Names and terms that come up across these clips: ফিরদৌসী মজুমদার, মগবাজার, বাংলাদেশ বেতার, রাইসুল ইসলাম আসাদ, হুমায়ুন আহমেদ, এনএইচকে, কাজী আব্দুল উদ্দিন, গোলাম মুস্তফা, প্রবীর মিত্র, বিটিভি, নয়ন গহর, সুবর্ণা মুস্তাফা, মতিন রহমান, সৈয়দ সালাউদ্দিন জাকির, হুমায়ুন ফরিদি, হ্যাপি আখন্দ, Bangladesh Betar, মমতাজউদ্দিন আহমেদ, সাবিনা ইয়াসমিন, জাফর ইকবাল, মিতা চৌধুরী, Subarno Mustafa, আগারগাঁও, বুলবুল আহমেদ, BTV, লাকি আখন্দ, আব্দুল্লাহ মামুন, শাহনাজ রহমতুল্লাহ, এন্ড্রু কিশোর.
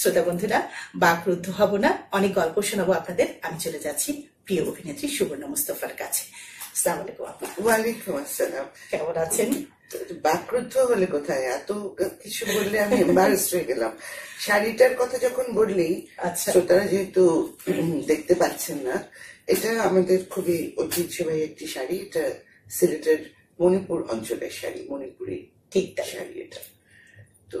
শ্রোতা বন্ধুরা বাকরুদ্ধ হব না, অনেক গল্প শোনাবো আপনাদের। আমি চলে যাচ্ছি প্রিয় অভিনেত্রী সুবর্ণ মুস্তাফার কাছে। আসসালামু আলাইকুম আপু। ওয়ালাইকুম আসসালাম, কেমন আছেন? বাকরুদ্ধ হলে কোথায়, এত কিছু বললে আমি এম্বারেস হয়ে গেলাম। শাড়িটার কথা যখন বললেই, শ্রোতারা যেহেতু দেখতে পাচ্ছেন না, এটা আমাদের খুবই ঐতিহ্যবাহী একটি শাড়ি। এটা সিলেটের মণিপুর অঞ্চলের শাড়ি, মণিপুরি ঠিক শাড়ি এটা। তো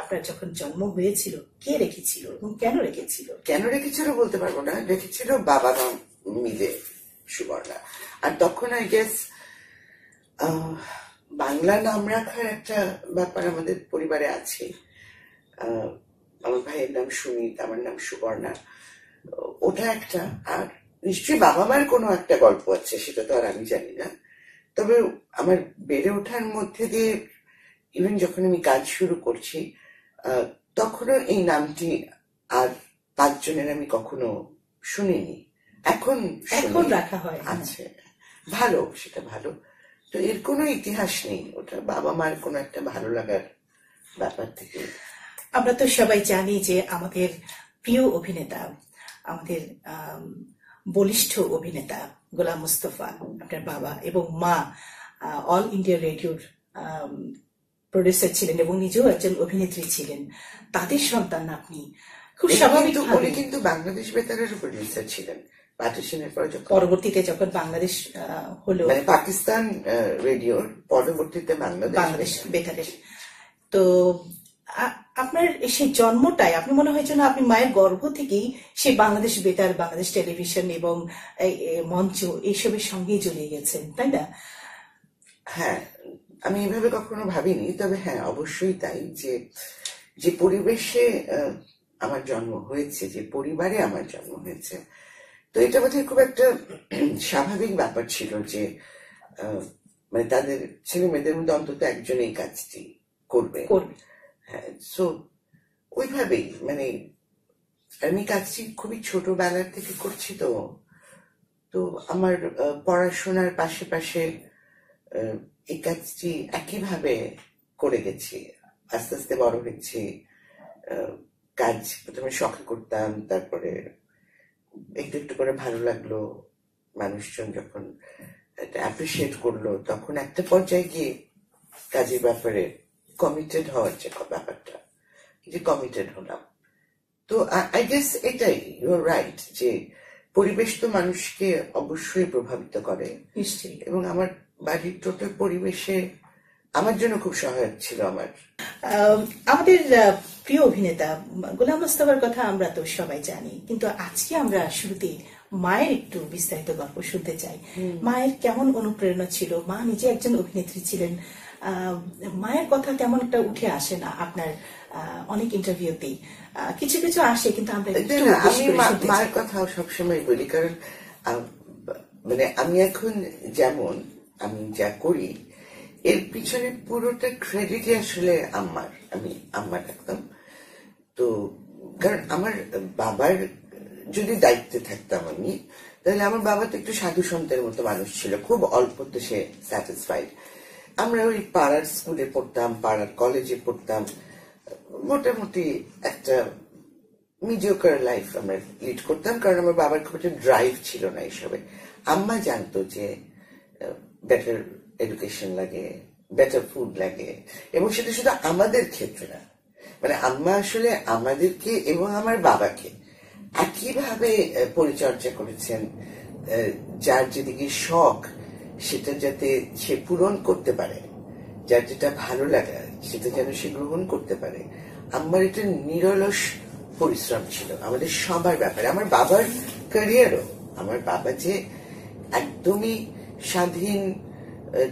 আপনার যখন জন্ম হয়েছিল কে রেখেছিল এবং কেন রেখেছিল? কেন রেখেছিল বলতে পারবো না, রেখেছিল বাবা মা মিলে সুবর্ণা। আর তখন আই গেস বাংলা নাম রাখার একটা ব্যাপার আমাদের পরিবারে আছে। আমার ভাইয়ের নাম সুমিত, আমার নাম সুবর্ণা, ওটা একটা। আর নিশ্চয়ই বাবা মার কোনো একটা গল্প আছে, সেটা তো আর আমি জানি না। তবে আমার বেড়ে ওঠার মধ্যে দিয়ে ইভেন যখন আমি কাজ শুরু করছি তখনও এই নামটি আর পাঁচজনের আমি কখনো শুনিনি। এখন রাখা হয় আছে, ভালো, সেটা ভালো। তো এর কোনো ইতিহাস নেই, ওটা বাবা মার কোনো একটা ভালো লাগার ব্যাপার থেকে। আমরা তো সবাই জানি যে আমাদের প্রিয় অভিনেতা, আমাদের বলিষ্ঠ অভিনেতা গোলাম মুস্তফা, আপনার বাবা এবং মা অল ইন্ডিয়া রেডিওর প্রডিউসার ছিলেন এবং নিজেও একজন অভিনেত্রী ছিলেন, তাদের সন্তান আপনি। খুব স্বাভাবিক, উনি কিন্তু বাংলাদেশ বেতারের প্রডিউসার ছিলেন। পার্টিশনের পরে পরবর্তীতে যখন বাংলাদেশ হলো, মানে পাকিস্তান রেডিওর পরবর্তীতে বাংলাদেশ বেতারের। তো আপনার সেই জন্মটাই আপনি মনে হয় যেন আপনি মায়ের গর্ভ থেকেই সেই বাংলাদেশ বেতার, বাংলাদেশ টেলিভিশন এবং মঞ্চ এইসবের সঙ্গেই জড়িয়ে গেছেন, তাই না? হ্যাঁ, আমি এভাবে কখনো ভাবিনি, তবে হ্যাঁ অবশ্যই তাই। যে যে পরিবেশে আমার জন্ম হয়েছে, যে পরিবারে আমার জন্ম হয়েছে, তো এটা বোধহয় খুব একটা স্বাভাবিক ব্যাপার ছিল যে মানে তাদের ছেলে মেয়েদের মধ্যে অন্তত একজন এই কাজটি করবে। হ্যাঁ, সো ওইভাবেই, মানে আমি কাজটি খুবই ছোটবেলা থেকে করছি। তো তো আমার পড়াশোনার পাশে পাশে এই কাজটি একইভাবে করে গেছি। আস্তে আস্তে বড় হয়েছি, কাজ প্রথমে শখে করতাম, তারপরে একটু একটু করে ভালো লাগলো, মানুষজন যখন অ্যাপ্রিসিয়েট করলো তখন একটা পর্যায়ে গিয়ে কাজের ব্যাপারে কমিটেড হওয়ার যে ব্যাপারটা, যে কমিটেড হলাম। তো আই গেস এটাই, ইউ আর রাইট, যে পরিবেশ তো মানুষকে অবশ্যই প্রভাবিত করে নিশ্চয়ই। এবং আমার বাড়ির টোটাল পরিবেশে আমার জন্য খুব সহায়ক ছিল। আমার আমাদের প্রিয় অভিনেতা গোলাম মুস্তাফার কথা আমরা তো সবাই জানি, কিন্তু আজকে আমরা শুরুতে মায়ের একটু বিস্তারিত গল্প শুনতে চাই। মায়ের কেমন অনুপ্রেরণা ছিল? মা নিজে একজন অভিনেত্রী ছিলেন, মায়ের কথা তেমন একটা উঠে আসে না আপনার অনেক ইন্টারভিউতেই, কিছু কিছু আসে। কিন্তু আমরা মায়ের কথা সবসময় বলি, কারণ মানে আমি এখন যেমন আমি যা করি এর পিছনে পুরোটা ক্রেডিটই আসলে আমার, আমি আমার থাকতাম। তো কারণ আমার বাবার যদি দায়িত্বে থাকতাম আমি, তাহলে আমার বাবা তো একটু সাধু সন্তের মতো মানুষ ছিল, খুব অল্পতে সে স্যাটিসফাইড। আমরা ওই পাড়ার স্কুলে পড়তাম, পাড়ার কলেজে পড়তাম, মোটামুটি একটা মিডিওকার লাইফ আমরা লিড করতাম, কারণ আমার বাবার খুব একটা ড্রাইভ ছিল না এইসবে। আম্মা জানতো যে বেটার এডুকেশন লাগে, বেটার ফুড লাগে, এবং সেটা শুধু আমাদের ক্ষেত্রে না, মানে আম্মা আসলে আমাদেরকে এবং আমার বাবাকে একইভাবে পরিচর্যা করেছেন। যার যেদিকে শখ সেটা যাতে সে পূরণ করতে পারে, যার যেটা ভালো লাগে সেটা যেন সে গ্রহণ করতে পারে। আমার এটা নিরলস পরিশ্রম ছিল আমাদের সবার ব্যাপারে। আমার বাবার ক্যারিয়ারও, আমার বাবা যে একদমই স্বাধীন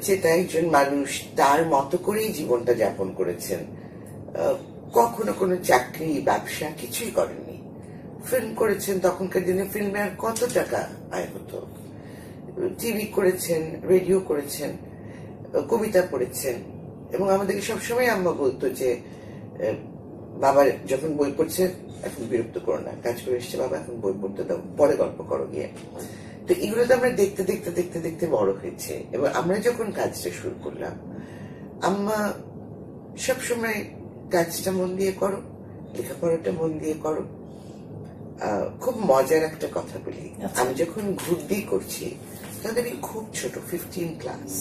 চেতা একজন মানুষ, তার মতো করেই জীবনটা যাপন করেছেন, কখনো কোনো চাকরি ব্যবসা কিছুই করেননি। ফিল্ম করেছেন তখনকার দিনে ফিল্মে আর কত টাকা আয় হতো টিভি করেছেন রেডিও করেছেন কবিতা পড়েছেন এবং আমাদেরকে সব সময় আম্মা বলতো যে বাবা যখন বই পড়ছে এখন বিরক্ত করো না কাজ করে এসেছে বাবা এখন বই পড়তে দাও পরে গল্প করো গিয়ে তো এগুলো তো আমরা দেখতে দেখতে দেখতে দেখতে বড় হয়েছে এবং আমরা যখন কাজটা শুরু করলাম আম্মা সবসময় কাজটা মন দিয়ে করো লেখাপড়াটা মন দিয়ে করো খুব মজার একটা কথা বলি আমি যখন ঘুরদি করছি তাদের খুব ছোট 15 ক্লাস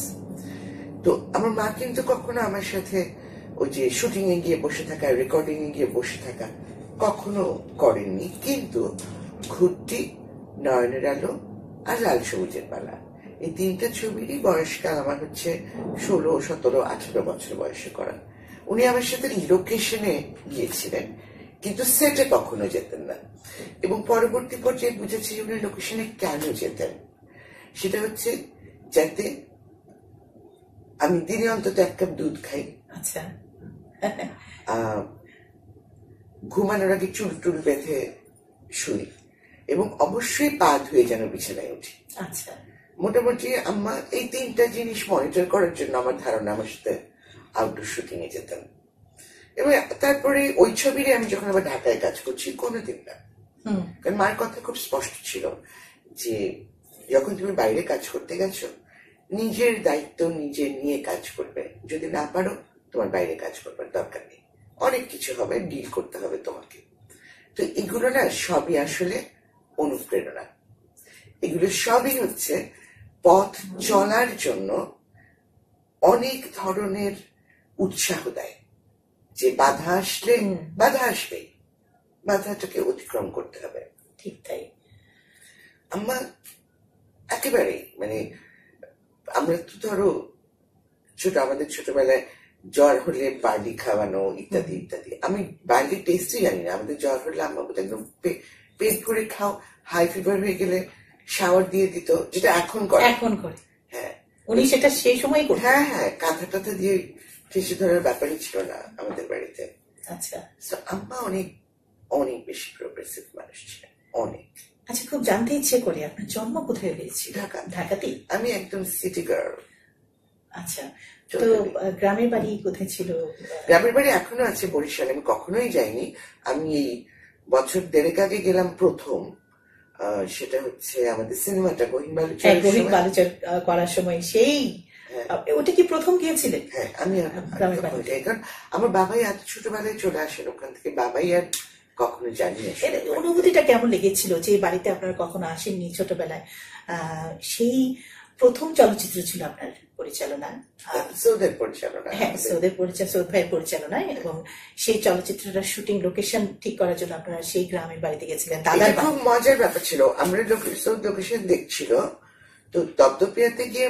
তো আমার মা কিন্তু কখনো আমার সাথে ওই যে শুটিং এ গিয়ে বসে থাকা রেকর্ডিং এ গিয়ে বসে থাকা কখনো করেননি কিন্তু ঘুরদি নয়নের আলো আর লাল সবুজের পালা এই তিনটা ছবিরই বয়সকাল আমার হচ্ছে 16 17 18 বছর বয়সে করা উনি আমার সাথে লোকেশনে গিয়েছিলেন কিন্তু সেটে কখনো যেতেন না এবং পরবর্তী পর্যায়ে বুঝেছি উনি লোকেশনে কেন যেতেন সেটা হচ্ছে যাতে আমি দিনে অন্তত এক কাপ দুধ খাই আচ্ছা ঘুমানোর আগে চুল টুল বেঁধে শুই এবং অবশ্যই পা ধুয়ে যেন বিছানায় উঠি আচ্ছা মোটামুটি আম্মা এই তিনটা জিনিস মনিটর করার জন্য আমার ধারণা আমার সাথে আউটডোর শুটিং এ যেতাম এবং তারপরে ওই ছবিরে আমি যখন আবার ঢাকায় কাজ করছি কোনোদিন না কারণ মার কথা খুব স্পষ্ট ছিল যে যখন তুমি বাইরে কাজ করতে গেছো নিজের দায়িত্ব নিজে নিয়ে কাজ করবে যদি না পারো তোমার বাইরে কাজ করবার দরকার নেই অনেক কিছু হবে ডিল করতে হবে তোমাকে তো এগুলো না সবই আসলে অনুপ্রেরণা এগুলো সবই হচ্ছে পথ চলার জন্য অনেক ধরনের উৎসাহ দেয় যে বাধা আসলে বাধাটাকে অতিক্রম করতে হবে ঠিক তাই আমরা একেবারে মানে আমরা তো ধরো আমাদের ছোটবেলায় জ্বর হলে বার্লি খাওয়ানো ইত্যাদি ইত্যাদি আমি বার্লি টেস্টই জানি না আমাদের জ্বর হলে আমরা একদম পেট ভরে খাও হাই ফিভার হয়ে গেলে শাওয়ার দিয়ে দিত যেটা এখন করে হ্যাঁ উনি সেটা সেই সময় করতেন হ্যাঁ হ্যাঁ কাঁথা টাথা দিয়ে ঠেসে ধরার ব্যাপারই ছিল না আমাদের বাড়িতে আচ্ছা আম্মা অনেক অনেক বেশি প্রোগ্রেসিভ মানুষ ছিলেন অনেক আচ্ছা খুব জানতে ইচ্ছে করে আপনার জন্ম কোথায় হয়েছিল ঢাকাতেই আমি একদম সিটি গার্ল আচ্ছা তো গ্রামের বাড়ি কোথায় ছিল গ্রামের বাড়ি এখনো আছে বরিশালে আমি কখনোই যাইনি আমি এই বছর দেড়েক আগে গেলাম প্রথম সেটা হচ্ছে আমাদের সিনেমাটা গোহিন বালুচর করার সময় সেই ওটা কি প্রথম গিয়েছিলেন হ্যাঁ আমি আমার বাবাই এত ছোটবেলায় চলে আসেন ওখান থেকে বাবাই আর কখনো জানিয়ে আসেন অনুভূতিটা কেমন লেগেছিল যে বাড়িতে আপনারা কখনো আসেননি ছোটবেলায় সেই প্রথম চলচ্চিত্র ছিল আপনার পরিচালনায় সৌদ ভাইয়ের পরিচালনায় এবং সেই চলচ্চিত্রটার শুটিং লোকেশন ঠিক করার জন্য আপনারা সেই গ্রামের বাড়িতে গেছিলেন দাদা খুব মজার ব্যাপার ছিল আমরা সৌদ লোকেশন দেখছিল তো দপদপিয়াতে গিয়ে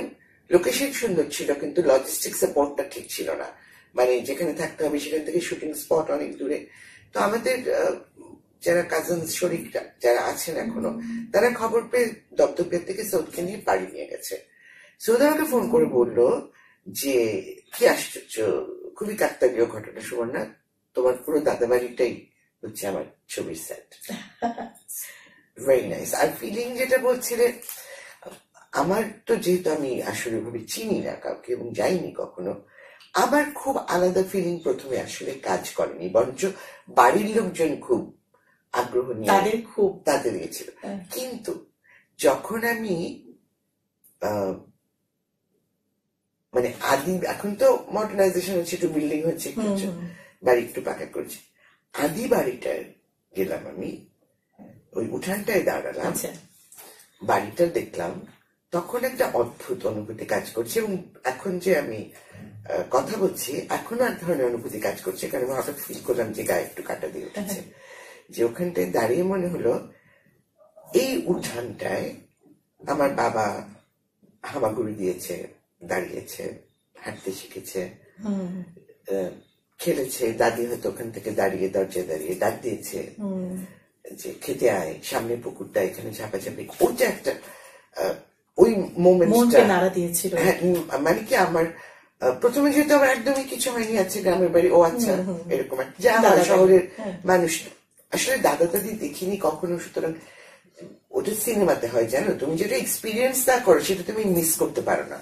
লোকেশন সুন্দর ছিল কিন্তু লজিস্টিক সাপোর্টটা ঠিক ছিল না মানে যেখানে থাকতে হবে সেখান থেকে শুটিং স্পট অনেক দূরে তো আমাদের যারা কাজিন শরীক যারা আছেন এখনো তারা খবর পেয়ে দপদপিয়া থেকে সৌদকে নিয়ে বাড়ি নিয়ে গেছে সৌদ আমাকে ফোন করে বললো যে কি আশ্চর্য খুবই কাকতালীয় ঘটনা সুবর্ণা তোমার পুরো দাদা বাড়িটাই হচ্ছে আমার ছবির সেট ভেরি নাইস আর ফিলিং যেটা বলছিলে আমার তো যেহেতু আমি আসলে ভাবে চিনি না কাউকে এবং যাইনি কখনো আমার খুব আলাদা ফিলিং প্রথমে আসলে কাজ করেনি বরঞ্চ বাড়ির লোকজন খুব আগ্রহ নিয়ে তাদের গেছিল কিন্তু যখন আমি মানে আদিম এখন তো মডার্নাইজেশন হচ্ছে একটু বিল্ডিং হচ্ছে বাড়ি একটু পাকা করছে আদি বাড়িটায় গেলাম আমি ওই উঠানটায় দাঁড়ালাম বাড়িটা দেখলাম তখন একটা অদ্ভুত অনুভূতি কাজ করছে এবং এখন যে আমি কথা বলছি এখন আর ধরনের অনুভূতি কাজ করছে কারণ আমি হঠাৎ ফিল করলাম যে গায়ে একটু কাটা দিয়ে উঠেছে যে ওখানটায় দাঁড়িয়ে মনে হলো এই উঠানটায় আমার বাবা হামাগুড়ি দিয়েছে দাঁড়িয়েছে হাঁটতে শিখেছে খেলেছে দাদি হয়তো ওখান থেকে দাঁড়িয়ে দরজায় দাঁড়িয়ে ডাক দিয়েছে যে খেতে আয় সামনে পুকুরটা এখানে ঝাঁপাঝাঁপি ওটা একটা ওই মোমেন্টটা নাড়া দিয়েছিল মানে কি আমার প্রথমে যেহেতু আমার একদমই কিছু হয়নি আছে গ্রামের বাড়ি ও আচ্ছা এরকম একটা যা শহরের মানুষ আসলে দাদা দাদি দেখিনি কখনো সুতরাং ওটা সিনেমাতে হয় জানো তুমি যেটা এক্সপেরিয়েন্স না করো সেটা তুমি মিস করতে পারো না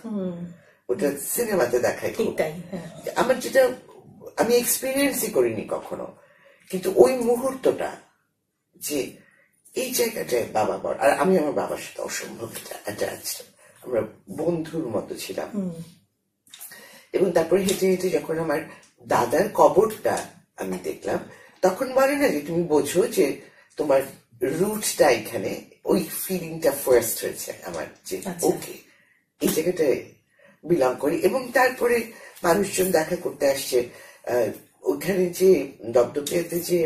ওটা সিনেমাতে দেখায় ঠিক তাই আমার যেটা আমি এক্সপেরিয়েন্সই করিনি কখনো কিন্তু ওই মুহূর্তটা যে এই জায়গাটায় বাবা বড় আর আমি আমার বাবার সাথে অসম্ভব অ্যাটাচ আমরা বন্ধুর মতো ছিলাম এবং তারপরে হেঁটে হেঁটে যখন আমার দাদার কবরটা আমি দেখলাম তখন বলে না যে তুমি বোঝো যে তোমার রুটটা এখানে ওই ফিলিংটা ফার্স্ট হয়েছে আমার যে ওকে এই জায়গাটায় বিলং করি এবং তারপরে মানুষজন দেখা করতে আসছে ওখানে যে দপ্তরিয়াতে যে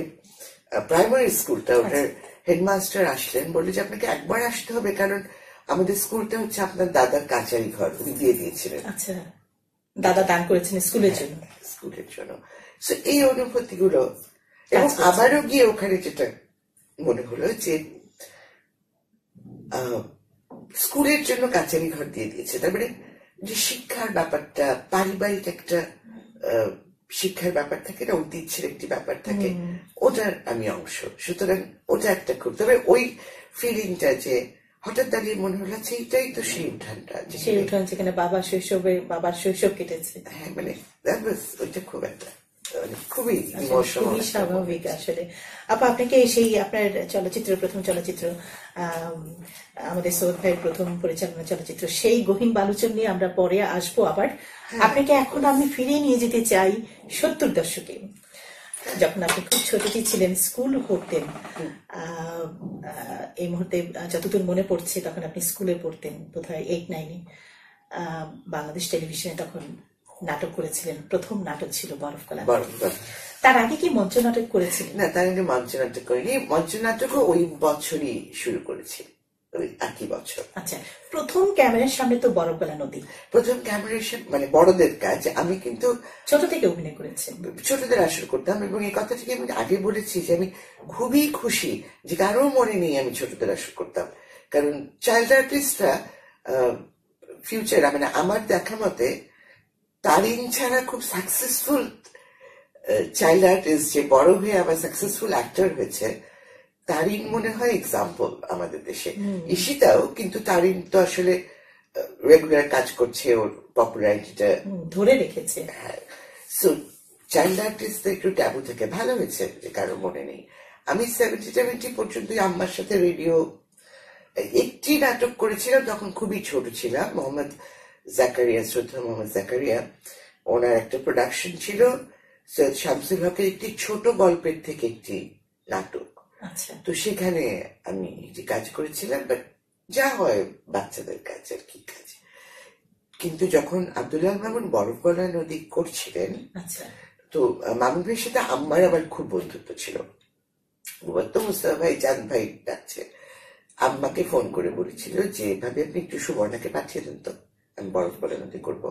প্রাইমারি স্কুলটা ওটার হেডমাস্টার আসলেন বলে যে আপনাকে একবার আসতে হবে কারণ আমাদের স্কুলটা হচ্ছে আপনার দাদার কাচারি ঘর উনি দিয়ে দিয়েছিলেন আচ্ছা দাদা দান করেছেন স্কুলের জন্য সো এই অনুভূতিগুলো এবং আবারও গিয়ে ওখানে যেটা মনে হলো যে স্কুলের জন্য কাচারি ঘর দিয়ে দিয়েছে তারপরে যে শিক্ষার ব্যাপারটা পারিবারিক একটা শিক্ষার ব্যাপার থাকে না ঐতিহ্যের একটি ব্যাপার থাকে ওটার আমি অংশ সুতরাং ওটা একটা করতে হবে ওই ফিলিংটা যে হঠাৎ দাঁড়িয়ে মনে হলো এইটাই তো সেই উঠানটা সেই উঠান যেখানে বাবার শৈশব কেটেছে হ্যাঁ মানে ওইটা খুব একটা খুবই স্বাভাবিক আসলে আপা আপনাকে সেই আপনার প্রথম চলচ্চিত্র আমাদের সৌদ ভাইয়ের প্রথম পরিচালনা চলচ্চিত্র সেই গহীন বালুচন নিয়ে আমরা পরে আসবো আবার আপনাকে এখন আমি ফিরিয়ে নিয়ে যেতে চাই 70-এর দশকে যখন আপনি খুব ছোটটি ছিলেন স্কুল পড়তেন এই মুহূর্তে যতদূর মনে পড়ছে তখন আপনি স্কুলে পড়তেন বোধহয় 8-9 বাংলাদেশ টেলিভিশনে তখন নাটক করেছিলেন প্রথম নাটক ছিল বরফকলা তার আগে কি মঞ্চ নাটক করেছিলেন না তার আগে মঞ্চ নাটক করিনি মঞ্চ নাটকও ওই বছরই শুরু করেছি ওই একই বছর আচ্ছা প্রথম ক্যামেরার সামনে তো বরফকলা নদী প্রথম ক্যামেরার মানে বড়দের কাজ আমি কিন্তু ছোট থেকে অভিনয় করেছি ছোটদের আসর করতাম এবং এই কথা থেকে আমি আগে বলেছি যে আমি খুবই খুশি যে কারো মনে নেই আমি ছোটদের আসর করতাম কারণ চাইল্ড আর্টিস্টরা ফিউচার মানে আমার দেখা মতে তারিন ছাড়া খুব সাকসেসফুল চাইল্ড আর্টিস্ট যে বড় হয়ে আবার সাকসেসফুল অ্যাক্টর হয়েছে তারিন মনে হয় এক্সাম্পল আমাদের দেশে ঈশিতাও কিন্তু তারিন তো আসলে রেগুলার কাজ করছে ওর পপুলারিটিটা ধরে রেখেছে হ্যাঁ সো চাইল্ড আর্টিস্ট একটু ট্যাবু থেকে ভালো হয়েছে যে কারো মনে নেই আমি 70-70 পর্যন্ত আম্মার সাথে রেডিও একটি নাটক করেছিলাম তখন খুবই ছোট ছিলাম শ্রদ্ধা মোহাম্মদ জাকারিয়া ওনার একটা প্রোডাকশন ছিল সৈয়দ শামসুল হকের একটি ছোট গল্পের থেকে একটি নাটক তো সেখানে আমি একটি কাজ করেছিলাম বাট যা হয় বাচ্চাদের কাজ আর কি কাজ কিন্তু যখন আব্দুল্লাহ মামুন বরফগলা নদী করছিলেন তো মামুনের সাথে আমার আবার খুব বন্ধুত্ব ছিল মুস্তাফা ভাই চাঁদ ভাই ডাকছে আম্মাকে ফোন করে বলেছিল যে এভাবে আপনি একটু সুবর্ণাকে পাঠিয়ে দেন তো আমি বরফকলা নদী করবো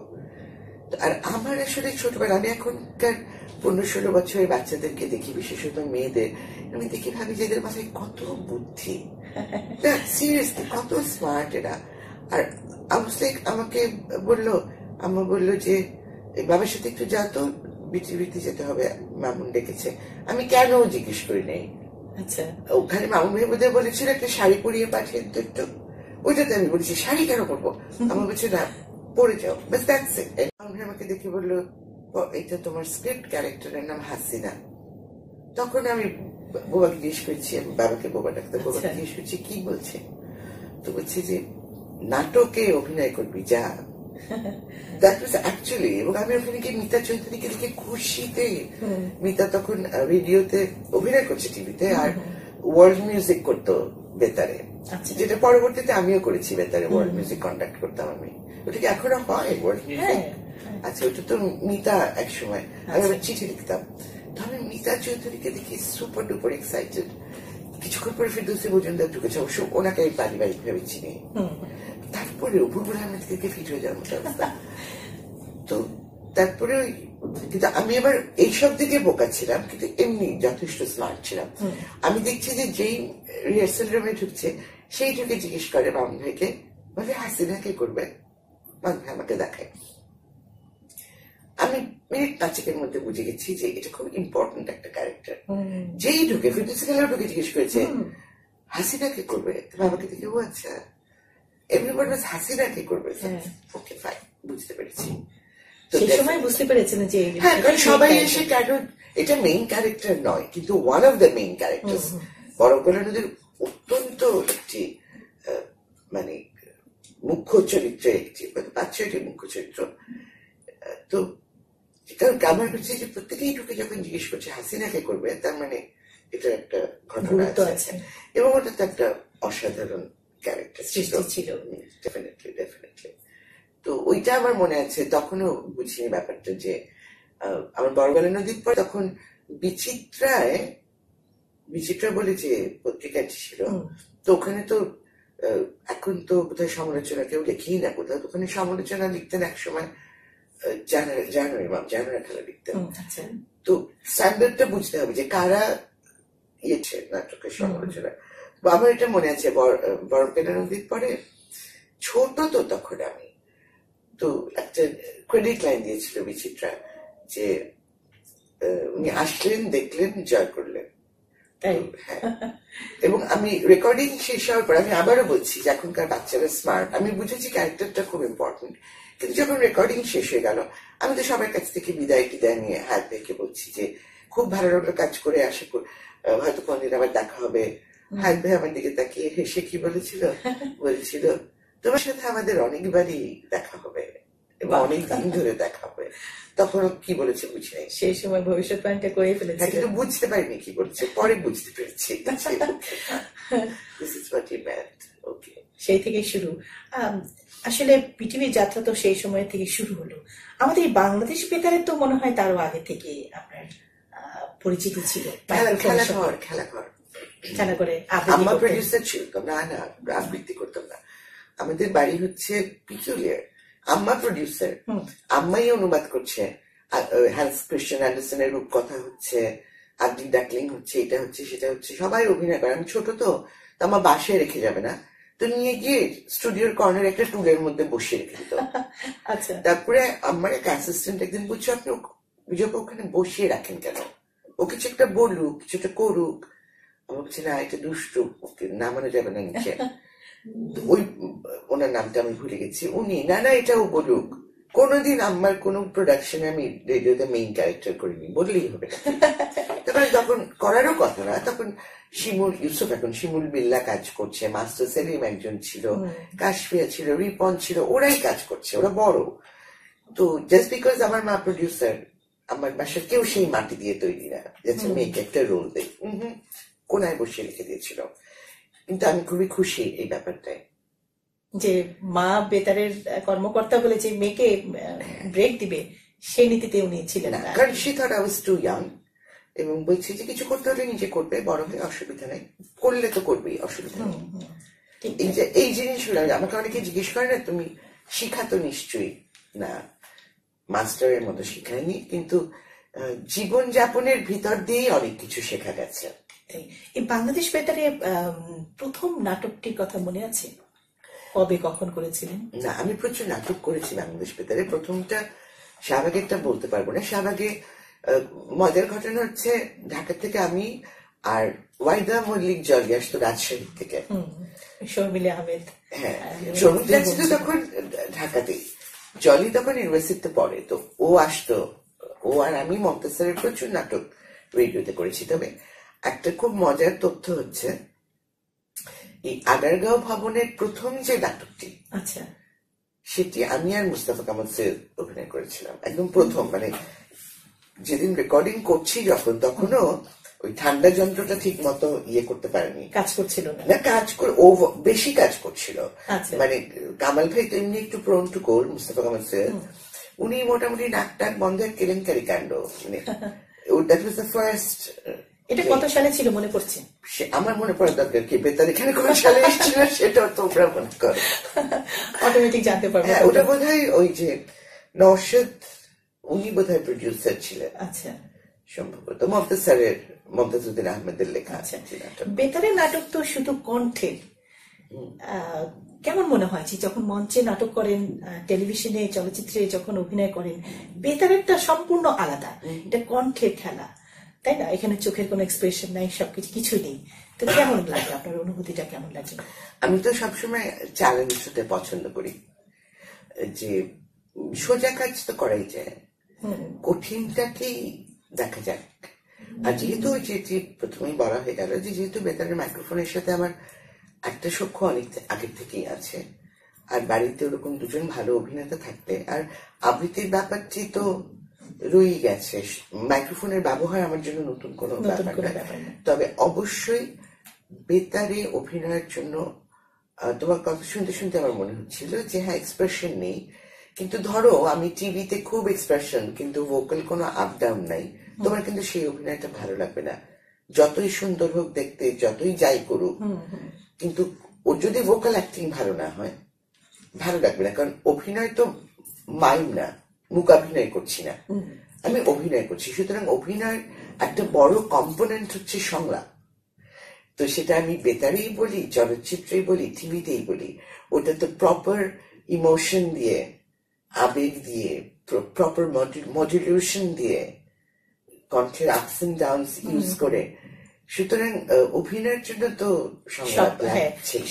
আর আমার আসলে ছোটবেলা আমি এখনকার 15-16 বছরের বাচ্চাদেরকে দেখি বিশেষত মেয়েদের আমি দেখি ভাবি যে এদের মাথায় কত বুদ্ধি সিরিয়াসলি কত স্মার্ট এরা আর আমাকে বললো যে বাবার সাথে একটু যা তো BTV যেতে হবে মামুন ডেকেছে আমি কেন জিজ্ঞেস করি নাই ওখানে মামুন ভাই বোধহয় বলেছিল একটা শাড়ি পরিয়ে পাঠিয়ে তো একটু ওইটাতে আমি বলছি শাড়ি কেন করবো আমার বলছে না পড়ে যাও বাস দ্যাটস ইট আমাকে দেখে বললো এটা তোমার স্ক্রিপ্ট ক্যারেক্টারের নাম হাসিনা তখন আমি বোবাকে জিজ্ঞেস করছি বাবাকে বোবা ডাক্তার বোবাকে জিজ্ঞেস করছি কি বলছে তো বলছি যে নাটকে অভিনয় করবি যা দ্যাট ওয়াজ অ্যাকচুয়ালি এবং আমি ওখানে গিয়ে মিতা চৌধুরীকে দেখে খুশিতে মিতা তখন রেডিওতে অভিনয় করছে টিভিতে আর ওয়ার্ল্ড মিউজিক করতো বেতারে যেটা পরবর্তীতে আমিও করেছি বেতারে ওয়ার্ল্ড মিউজিক কন্ডাক্ট করতাম আমি ওটাকে এখনো হয় ওয়ার্ল্ড মিউজিক আচ্ছা ওটা তো মিতা একসময় আমি আবার চিঠি লিখতাম তো আমি মিতা চৌধুরীকে দেখি সুপার ডুপার এক্সাইটেড কিছুক্ষণ পরে ফিরদৌসী মজুমদার ঢুকেছে অবশ্য ওনাকে আমি পারিবারিক ভাবে চিনি তারপরে বুলবুল আহমেদ থেকে ফিট হয়ে যাওয়ার মতো অবস্থা তো তারপরে কিন্তু আমি এবার এইসব দিকে বোকা ছিলাম কিন্তু এমনি যথেষ্ট স্মার্ট ছিলাম আমি দেখছি যে যেই রিহার্সাল রুমে ঢুকছে সেই ঢুকে জিজ্ঞেস করে মামুন ভাইকে হাসিনা কে করবে মামুন ভাই আমাকে দেখায় আমি কাছের মধ্যে বুঝে গেছি যে এটা খুব ইম্পর্টেন্ট একটা ক্যারেক্টার। যেই ঢুকে ফিডেসিকেলার ঢুকে জিজ্ঞেস করেছে হাসিনা কি করবে, বাবাকে দেখে ও আচ্ছা এভরিবডি ওয়াজ হাসিনা কি করবে, ওকে ফাইন বুঝতে পেরেছি। সেই সময় বুঝতে পেরেছেন যে হ্যাঁ, কারণ সবাই এসে ক্যাডো এটা মেইন ক্যারেক্টার নয় কিন্তু one of the main character. বড় গোলানুদের অত্যন্ত একটি মানে মুখ্য চরিত্র, একটি বাচ্চাটি মুখ্য চরিত্র। তো কারণ আমার কাছে যে প্রত্যেকেই ঢুকে যখন জিজ্ঞেস করছে হাসিনাকে করবে, তার মানে এটা একটা ঘটনা আছে এবং ওটা তো একটা অসাধারণ ক্যারেক্টার ছিল। তো ওইটা আমার মনে আছে, তখনও বুঝিনি ব্যাপারটা যে আমার বড়গালা নদীর পর তখন বিচিত্রায়, বিচিত্রা বলে যে পত্রিকাটি ছিল, তো ওখানে তো এখন তো কোথায় সমালোচনা কেউ লেখেই না কোথাও, ওখানে সমালোচনা লিখতেন একসময় জানুয়ারি খেলা লিখতেন। তো স্ট্যান্ডার্ডটা বুঝতে হবে যে কারা ইয়েছে নাটকের সমালোচনা। আমার এটা মনে আছে বরফেলা নদীর পরে ছোট, তো তখন আমি তো একটা ক্রেডিট লাইন দিয়েছিল বিচিত্রা যে উনি আসলেন দেখলেন জয় করলেন। হ্যাঁ, এবং আমি রেকর্ডিং শেষ হওয়ার পর আমি আবারও বলছি যে এখনকার বাচ্চারা স্মার্ট, আমি বুঝেছি ক্যারেক্টারটা খুব ইম্পর্টেন্ট, কিন্তু যখন রেকর্ডিং শেষ হয়ে গেল আমি তো সবার কাছ থেকে বিদায় টিদায় নিয়ে হাত দেখে বলছি যে খুব ভালো লাগলো কাজ করে, আশা করি হয়তো কোনদিন আবার দেখা হবে। হাত ভাই আমার দিকে তাকিয়ে হেসে কি বলেছিল, বলেছিল তোমার সাথে আমাদের অনেকবারই দেখা হবে এবং অনেকদিন ধরে দেখা হবে। তখন কি বলেছে বুঝি নাই, সেই সময় ভবিষ্যৎবাণীটা করে ফেলেছে কিন্তু বুঝতে পারিনি কি বলছে, পরে বুঝতে পেরেছি। সেই থেকে শুরু আসলে পৃথিবীর যাত্রা, তো সেই সময় থেকে শুরু হলো। আমাদের এই বাংলাদেশ বেতারের তো মনে হয় তারও আগে থেকে আপনার পরিচিতি ছিল, খেলাঘর খেলাঘরে আমার প্রডিউসার ছিল। না না, আবৃত্তি করতাম না, আমাদের বাড়ি হচ্ছে পিকুলিয়ার, আম্মা প্রডিউসার, আম্মাই অনুবাদ করছে, হ্যান্স ক্রিশ্চিয়ান অ্যান্ডারসনের রূপকথা হচ্ছে, আবদিন ডাকলিং হচ্ছে, এটা হচ্ছে সেটা হচ্ছে, সবাই অভিনয় করে। আমি ছোট তো আমার বাসায় রেখে যাবে না, তো নিয়ে গিয়ে স্টুডিওর কর্নার একটা টুলের মধ্যে বসিয়ে রেখে দিত। তারপরে আমার এক অ্যাসিস্ট্যান্ট একদিন বুঝছো আপনি বিজয়কে ওখানে বসিয়ে রাখেন কেন, ও কিছু একটা বলুক কিছু একটা করুক। আমার বলছি না এটা দুষ্টু, ওকে নামানো যাবে না নিচে। ওই ওনার নামটা আমি ভুলে গেছি, উনি না না এটাও বলুক। কোনোদিন আমার কোন প্রোডাকশনে আমি রেডিওতে মেইন ক্যারেক্টার করিনি, বললেই হবে। তারপরে যখন করারও কথা না, তখন শিমুল ইউসুফ, এখন শিমুল বিল্লা কাজ করছে, মাস্টার সেলিম একজন ছিল, কাশফিয়া ছিল, রিপন ছিল, ওরাই কাজ করছে, ওরা বড়। তো জাস্ট বিকজ আমার মা প্রডিউসার, আমার বাসার কেউ সেই মাটি দিয়ে তৈরি না যাচ্ছে মেয়েকে একটা রোল দেয়, কোনায় বসে রেখে দিয়েছিল। কিন্তু আমি খুবই খুশি এই ব্যাপারটায় যে মা বেতারের কর্মকর্তা বলে যে মেয়েকে ব্রেক দিবে সেই নীতিতে উনি ছিলেন না, কারণ সে thought I was too young, এবং বলছে যে কিছু করতে হলে নিজে করবে, বড় হয়ে অসুবিধা নেই, করলে তো করবেই, অসুবিধা নেই। এই জিনিসগুলো আমাকে অনেকে জিজ্ঞেস করে না তুমি শিখা, তো নিশ্চয়ই না মাস্টারের মতো শিখায়নি, কিন্তু জীবন যাপনের ভিতর দিয়েই অনেক কিছু শেখা গেছে। এই বাংলাদেশ বেতারে প্রথম নাটকটির কথা মনে আছে, কবে কখন করেছিলেন? না আমি প্রচুর নাটক করেছি বাংলাদেশ বেতারে, প্রথমটা শাহবাগেরটা বলতে পারবো না। শাহবাগে মজার ঘটনা হচ্ছে ঢাকা থেকে আমি আর ওয়াইদা মল্লিক জলি আসতো রাজশাহী থেকে, শর্মিলা আহমেদ। হ্যাঁ, শর্মিলা ছিল তখন ঢাকাতেই, জলি তখন ইউনিভার্সিটিতে পড়ে, তো ও আসতো। ও আর আমি মমতাজের প্রচুর নাটক রেডিওতে করেছি। তবে একটা খুব মজার তথ্য হচ্ছে এই আগারগাঁও ভবনের প্রথম যে নাটকটি, আচ্ছা সেটি আমি আর মুস্তাফা কামাল সৈয়দ অভিনয় করেছিলাম, একদম প্রথম, মানে যেদিন রেকর্ডিং করছি যখন, তখনও ওই ঠান্ডা যন্ত্রটা ঠিক মতো ইয়ে করতে পারেনি, কাজ করছিল না, কাজ করে ও বেশি কাজ করছিল। মানে কামাল ভাই তো এমনি একটু প্রোন টু গোল, মুস্তাফা কামাল সৈয়দ উনি মোটামুটি নাক টাক বন্ধ, কেলেঙ্কারি কাণ্ড, মানে দ্যাট ওয়াজ দ্য ফার্স্ট। এটা কত সালে ছিল মনে পড়ছে? আমার মনে পড়ার দরকার কি, বেতার এখানে কোন সালে এসেছিল সেটা তোমরা মনে করো, অটোমেটিক জানতে পারবে। ওটা বোধহয় ওই যে নওশেদ উনি বোধহয় প্রডিউসার ছিলেন। আচ্ছা, সম্ভবত মমতাজউদ্দিন আহমেদের লেখা। আচ্ছা, বেতারের নাটক তো শুধু কণ্ঠের, কেমন মনে হয় যখন মঞ্চে নাটক করেন, টেলিভিশনে চলচ্চিত্রে যখন অভিনয় করেন? বেতারেরটা সম্পূর্ণ আলাদা, এটা কণ্ঠের খেলা, তাই না? এখানে চোখের কোনো এক্সপ্রেশন নাই, সবকিছু কিছু নেই। তো কেমন লাগে, আপনার অনুভূতিটা কেমন লাগে? আমি তো সবসময় চ্যালেঞ্জ হতে পছন্দ করি, যে সোজা কাজ তো করাই যায়, কঠিনটাকেই দেখা যাক। আর যেহেতু যেটি প্রথমেই বলা হয়ে গেল যে যেহেতু বেতারের মাইক্রোফোনের সাথে আমার একটা সখ্য অনেক আগের থেকেই আছে, আর বাড়িতে ওরকম দুজন ভালো অভিনেতা থাকতে, আর আবৃত্তির ব্যাপারটি তো রয়ে গেছে, মাইক্রোফোনের ব্যবহার আমার জন্য নতুন কোনো ব্যাপার না। তবে অবশ্যই বেতারে অভিনয়ের জন্য তোমার কথা শুনতে শুনতে আমার মনে হচ্ছিল যে হ্যাঁ, এক্সপ্রেশন নেই, কিন্তু ধরো আমি টিভিতে খুব এক্সপ্রেশন, কিন্তু ভোকাল কোনো আপ ডাউন নাই, তোমার কিন্তু সেই অভিনয়টা ভালো লাগবে না, যতই সুন্দর হোক দেখতে, যতই যাই করুক, কিন্তু ওর যদি ভোকাল অ্যাক্টিং ভালো না হয় ভালো লাগবে না। কারণ অভিনয় তো মাইম না, মুখাভিনয় করছি না, আমি অভিনয় করছি। সুতরাং অভিনয়ের একটা বড় কম্পোনেন্ট হচ্ছে সংলাপ। তো সেটা আমি বেতারেই বলি, চলচ্চিত্রেই বলি, টিভিতেই বলি, ওটা তো প্রপার ইমোশন দিয়ে, আবেগ দিয়ে, প্রপার মডুলেশন দিয়ে, কণ্ঠের আপস এন্ড ডাউনস ইউজ করে। সুতরাং অভিনয়ের জন্য তো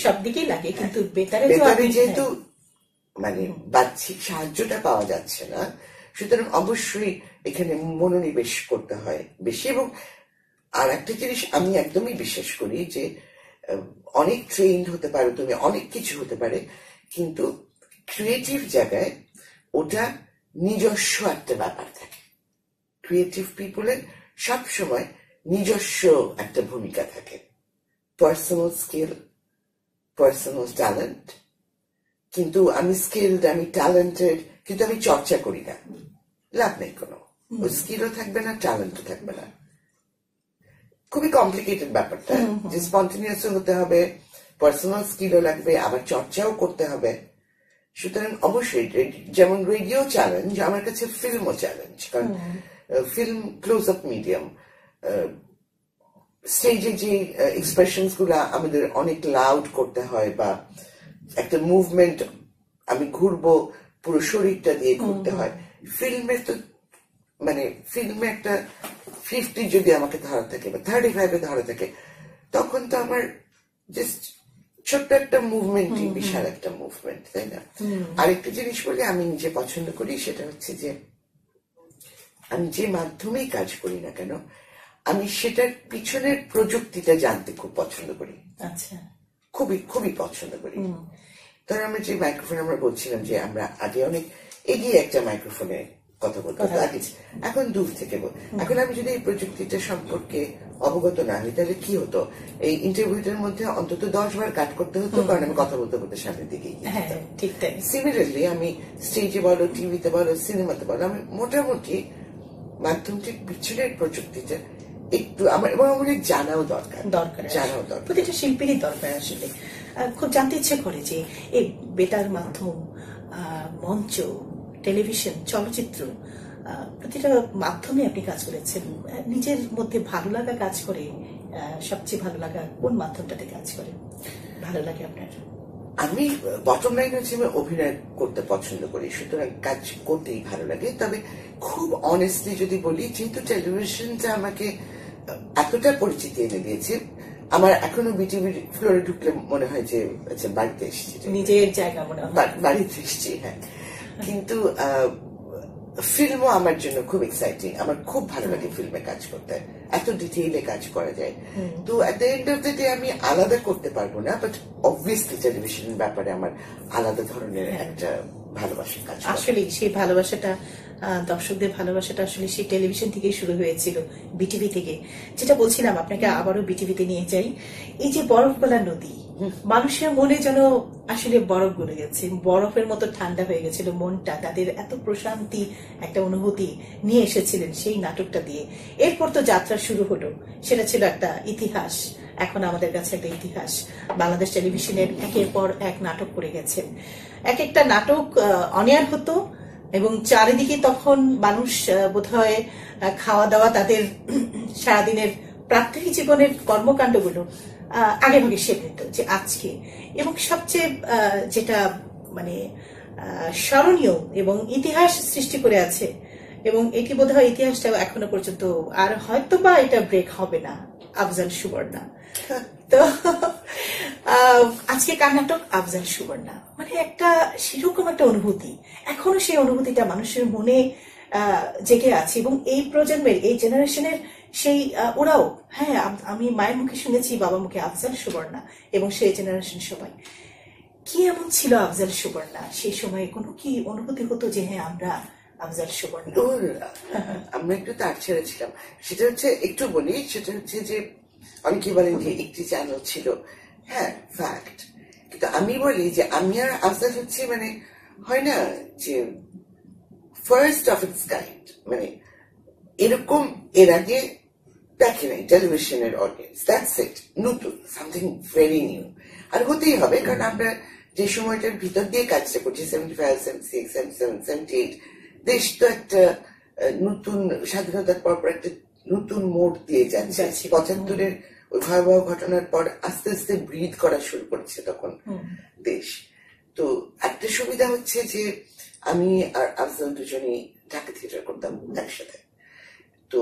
সব দিকেই লাগে, কিন্তু বেতারে যেহেতু মানে বাহ্যিক সাহায্যটা পাওয়া যাচ্ছে না, সুতরাং অবশ্যই এখানে মনোনিবেশ করতে হয় বেশি। এবং আর একটা জিনিস আমি একদমই বিশ্বাস করি যে অনেক ট্রেন্ড হতে পারে তুমি, অনেক কিছু হতে পারে, কিন্তু ক্রিয়েটিভ জায়গায় ওটা নিজস্ব একটা ব্যাপার থাকে। ক্রিয়েটিভ পিপুলের সবসময় নিজস্ব একটা ভূমিকা থাকে, পার্সোনাল স্কিল, পার্সোনাল ট্যালেন্ট। কিন্তু আমি স্কিলড, আমি ট্যালেন্টেড, কিন্তু আমি চর্চা করি না, লাভ নেই কোনো, ওই স্কিলও থাকবে না, ট্যালেন্টও থাকবে না। খুবই কমপ্লিকেটেড ব্যাপারটা, যে স্পন্টেনিয়াসও হতে হবে, পার্সোনাল স্কিলও লাগবে, আবার চর্চাও করতে হবে। সুতরাং অবশ্যই যেমন রেডিও চ্যালেঞ্জ, আমার কাছে ফিল্মও চ্যালেঞ্জ, কারণ ফিল্ম ক্লোজ আপ মিডিয়াম, স্টেজে যে এক্সপ্রেশন গুলা আমাদের অনেক লাউড করতে হয়, বা একটা মুভমেন্ট আমি ঘুরবো, পুরো শরীরটা দিয়ে ঘুরতে হয়। ফিল্মে তো মানে ফিল্মে একটা 50 যদি আমাকে ধরা থাকে বা 35 ধরা থাকে, তখন তো আমার জাস্ট ছোট্ট একটা মুভমেন্টই বিশাল একটা মুভমেন্ট, তাই না? আরেকটা জিনিস বলে আমি নিজে পছন্দ করি, সেটা হচ্ছে যে আমি যে মাধ্যমেই কাজ করি না কেন, আমি সেটার পিছনের প্রযুক্তিটা জানতে খুব পছন্দ করি। আচ্ছা, খুবই খুবই পছন্দ করি। ধর আমরা যে মাইক্রোফোন, আমরা বলছিলাম যে আমরা আগে অনেক এগিয়ে একটা মাইক্রোফোনে কথা বলতাম, এখন দূর থেকে বল। এখন আমি যদি এই প্রযুক্তিটা সম্পর্কে অবগত না হই, তাহলে কি হতো, এই ইন্টারভিউটার মধ্যে অন্তত 10 বার কাট করতে হতো, কারণ আমি কথা বলতে বলতে সামনের দিকে এগিয়ে যেতাম। সিমিলারলি আমি স্টেজে বলো, টিভিতে বলো, সিনেমাতে বলো, আমি মোটামুটি মাধ্যমটির পিছনের প্রযুক্তিটা একটু আমার অনেক জানাও দরকার, প্রতিটা শিল্পীরই দরকার। আসলে খুব জানতে ইচ্ছে করে যে এই বেতার মাধ্যম, মঞ্চ, টেলিভিশন, চলচ্চিত্র, প্রতিটা মাধ্যমে আপনি কাজ করেছেন, নিজের মধ্যে ভালো লাগা কাজ করে। সবচেয়ে ভালো লাগা কোন মাধ্যমটাতে কাজ করে ভালো লাগে আপনার? আমি বটম লাইন হচ্ছে আমি অভিনয় করতে পছন্দ করি, সুতরাং কাজ করতেই ভালো লাগে। তবে খুব অনেস্টলি যদি বলি, যেহেতু টেলিভিশনটা আমাকে এতটা পরিচিতি এনে দিয়েছে, আমার এখনো বিটিভির ফ্লোরে ঢুকলে মনে হয় যে আচ্ছা বাড়িতে এসেছি, নিজের জায়গা মনে হয়, বাড়িতে এসেছি। হ্যাঁ, কিন্তু ফিল্মও আমার জন্য খুব এক্সাইটিং, আমার খুব ভালো লাগে ফিল্মে কাজ করতে, এত ডিটেইলে কাজ করা যায়। তো at the end of the day আমি আলাদা করতে পারবো না, বাট অবভিয়াসলি টেলিভিশনের ব্যাপারে আমার আলাদা ধরনের একটা ভালোবাসা কাজ। আসলে সেই ভালোবাসাটা, দর্শকদের ভালোবাসাটা আসলে সেই টেলিভিশন থেকে শুরু হয়েছিল, বিটিভি থেকে। যেটা বলছিলাম আপনাকে, আবারও বিটিভিতে নিয়ে যাই। এই যে বরফ গলা নদী, মানুষের মনে যেন আসলে বরফ গলে গেছে, বরফের মতো ঠান্ডা হয়ে গেছিল মনটা, তাদের এত প্রশান্তি একটা অনুভূতি নিয়ে এসেছিলেন সেই নাটকটা দিয়ে। এরপর তো যাত্রা শুরু হলো, সেটা ছিল একটা ইতিহাস, এখন আমাদের কাছে একটা ইতিহাস। বাংলাদেশ টেলিভিশনের একের পর এক নাটক করে গেছেন, এক একটা নাটক অনিয়ার হতো, এবং চারিদিকে তখন মানুষ বোধহয় খাওয়া দাওয়া, তাদের সারাদিনের প্রাত্যহিক জীবনের কর্মকাণ্ডগুলো আগে ভাগে সে পেত যে আজকে। এবং সবচেয়ে যেটা মানে স্মরণীয় এবং ইতিহাস সৃষ্টি করে আছে, এবং এটি বোধহয় ইতিহাসটা এখনো পর্যন্ত আর হয়তো বা এটা ব্রেক হবে না, আফজাল সুবর্ণা। তো আজকে কর্ণাটক আফজাল সুবর্ণা, মানে একটা সেরকম একটা অনুভূতি, এখনো সেই অনুভূতিটা মানুষের মনে জেগে আছে। এবং এই প্রজন্মের, এই জেনারেশনের সেই ওরাও, হ্যাঁ আমি মায়ের মুখে শুনেছি, বাবা মুখে আফজাল সুবর্ণা, এবং সেই জেনারেশন সবাই কি এমন ছিল আফজাল সুবর্ণা সেই সময়ে? কোনো কি অনুভূতি হতো যে হ্যাঁ আমরা আফজাল সুবর্ণা? আমরা একটু তার ছেড়ে ছিলাম, সেটা হচ্ছে একটু বলি, সেটা হচ্ছে যে অনেকে বলেন যে একটি চ্যানেল ছিল, হ্যাঁ ফ্যাক্ট, কিন্তু আমি বলি যে আমি আর আফজাল হচ্ছে মানে হয় না যে ফার্স্ট অফ ইটস কাইন্ড, মানে এরকম এর আগে দেখে নাই টেলিভিশনের অডিয়েন্স, দ্যাটস ইট, নতুন, সামথিং ভেরি নিউ। আর হতেই হবে, কারণ আমরা যে সময়টার ভিতর দিয়ে কাজটা করছি 75, 76, 77, 78, দেশ তো একটা নতুন স্বাধীনতার পরপর একটা নতুন মোড় দিয়ে যাচ্ছে। ৭৫-এর ওই ভয়াবহ ঘটনার পর আস্তে আস্তে ব্রিথ করা শুরু করছে তখন দেশ। তো একটা সুবিধা হচ্ছে যে আমি আর আফজাল দুজনেই ঢাকা থিয়েটার করতাম একসাথে, তো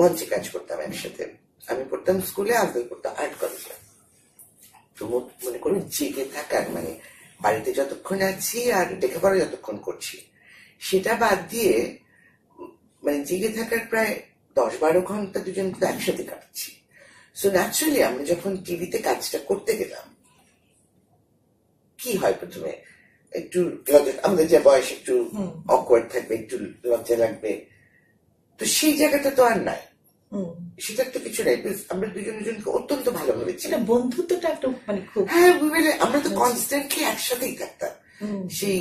মঞ্চে কাজ করতাম একসাথে। আমি পড়তাম স্কুলে, আফজাল পড়তাম আর্ট কলেজে। তো মনে করুন জেগে থাকার, মানে বাড়িতে যতক্ষণ আছি আর লেখাপড়া যতক্ষণ করছি সেটা বাদ দিয়ে মানে জেগে থাকার প্রায় 10-12 ঘন্টা দুজন কিন্তু একসাথে কাটাচ্ছি। সো ন্যাচুরালি আমরা যখন টিভিতে কাজটা করতে গেলাম, কি হয় প্রথমে একটু লজ্জা, আমাদের যে বয়স একটু অকওয়ার্ড থাকবে, একটু লজ্জা লাগবে, তো সেই জায়গাটা তো আর নাই, সেটা তো কিছু নাই। আমরা দুজন দুজনকে অত্যন্ত ভালোভাবে ছিলাম, বন্ধুত্বটা একটু মানে খুব, হ্যাঁ আমরা তো কনস্ট্যান্টলি একসাথেই থাকতাম। সেই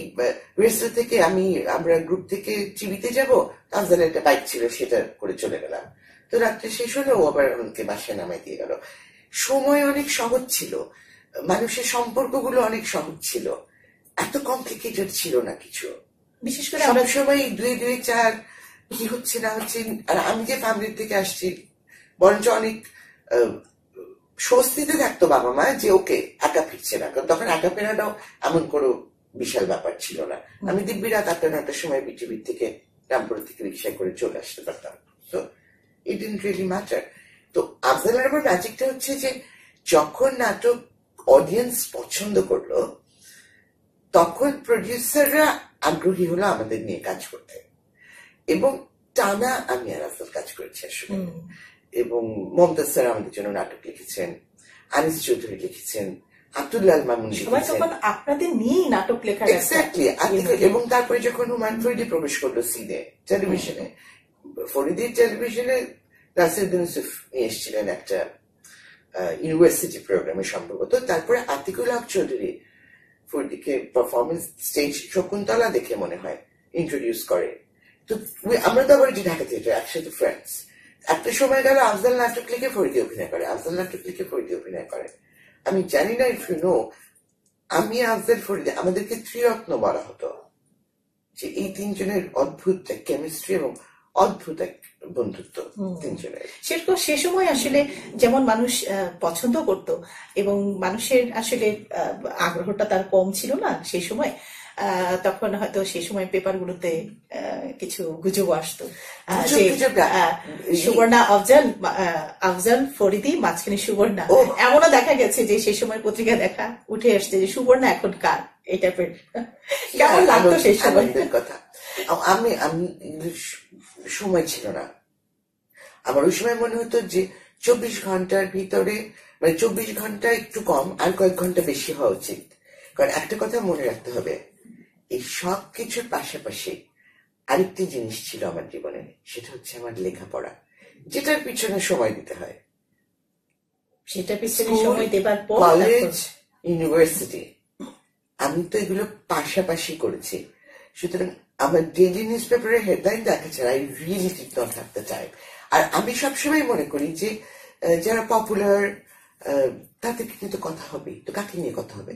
রেস্টুরেন্ট থেকে আমরা গ্রুপ থেকে টিভিতে যাবো, আফজালের একটা বাইক ছিল সেটা করে চলে গেলাম, তো রাত্রে শেষ হলো, ও আবার আমাকে বাসায় নামাই দিয়ে গেল। সময় অনেক সহজ ছিল, মানুষের সম্পর্কগুলো অনেক সহজ ছিল, এত কমপ্লিকেটেড ছিল না কিছু। বিশেষ করে আমরা সবাই 2-2-4 কি হচ্ছে না হচ্ছে। আর আমি যে ফ্যামিলি থেকে আসছি, বরঞ্চ অনেক স্বস্তিতে থাকতো বাবা মা যে ওকে একা ফিরছে না, কারণ তখন একা ফেরাটাও এমন করে বিশাল ব্যাপার ছিল না। আমি দিব্যি রাত 8-9টার সময় BTV থেকে, রামপুর থেকে রিক্সা করে চলে আসতে পারতাম। তো ইট ডিডন্ট রিয়েলি ম্যাটার। তো আফজালের আবার ম্যাজিকটা হচ্ছে যে যখন নাটক অডিয়েন্স পছন্দ করলো, তখন প্রডিউসাররা আগ্রহী হলো আমাদের নিয়ে কাজ করতে, এবং টানা আমি আর আফজাল কাজ করেছি আসলে। এবং মমতাজ স্যার আমাদের জন্য নাটক লিখেছেন, আনিস চৌধুরী লিখেছেন, আব্দুল্লাহ মামুন লিখেছেন, আপনাদের নিয়েই নাটক লেখা এক্স্যাক্টলি। এবং তারপরে যখন হুমায়ুন ফরিদি প্রবেশ করলো সিনে, টেলিভিশনে, ফরিদি টেলিভিশনে নাসিরুদ্দিন ইউসুফ নিয়ে এসেছিলেন একটা ইউনিভার্সিটি প্রোগ্রামে সম্ভবত। তারপরে আতিকুল হক চৌধুরী ফরিদিকে পারফরমেন্স স্টেজ শকুন্তলা দেখে মনে হয় ইন্ট্রোডিউস করে। তো আমরা তো আবার ঢাকা থিয়েটার একসাথে ফ্রেন্ডস। একটা সময় গেল আফজাল নাটক লিখে ফরিদি অভিনয় করে, আফজাল নাটক লিখে ফরিদি অভিনয় করে। আমি জানি না ইফ ইউ নো, আমি আফজাল ফরিদি আমাদেরকে ত্রিরত্ন বলা হতো, যে এই তিনজনের অদ্ভুত এক কেমিস্ট্রি এবং অদ্ভুত এক বন্ধুত্ব তিনজনের। সেরকম সে সময় আসলে যেমন মানুষ পছন্দ করত এবং মানুষের আসলে আগ্রহটা তার কম ছিল না সেই সময়। তখন হয়তো সেই সময় পেপারগুলোতে কিছু গুজব আসতো, সুবর্ণা আফজাল, আফজাল ফরিদি, মাঝখানে সুবর্ণা, এমনও দেখা গেছে যে সেই সময় পত্রিকা দেখা উঠে আসছে যে সুবর্ণা এখন কার, এই টাইপের। কেমন লাগতো সেই সময় কথা? আমি সময় ছিল না আমার ওই সময়, মনে হতো যে 24 ঘন্টার ভিতরে, মানে 24 ঘন্টা একটু কম আর কয়েক ঘন্টা বেশি হওয়া উচিত। কারণ একটা কথা মনে রাখতে হবে, এই সব কিছুর পাশাপাশি আরেকটি জিনিস ছিল আমার জীবনে, সেটা হচ্ছে আমার লেখাপড়া, যেটার পিছনে সময় দিতে হয়। সেটার পিছনে সময় দেবার পর কলেজ, ইউনিভার্সিটি, আমি তো এগুলো পাশাপাশি করেছি। সুতরাং আমার ডেইলি নিউজ পেপারের হেডলাইন দেখা ছাড়া I really did not have the time. আর আমি সবসময় মনে করি যে যারা পপুলার তাদের কিন্তু কথা হবেই, তো কাকে নিয়ে কথা হবে?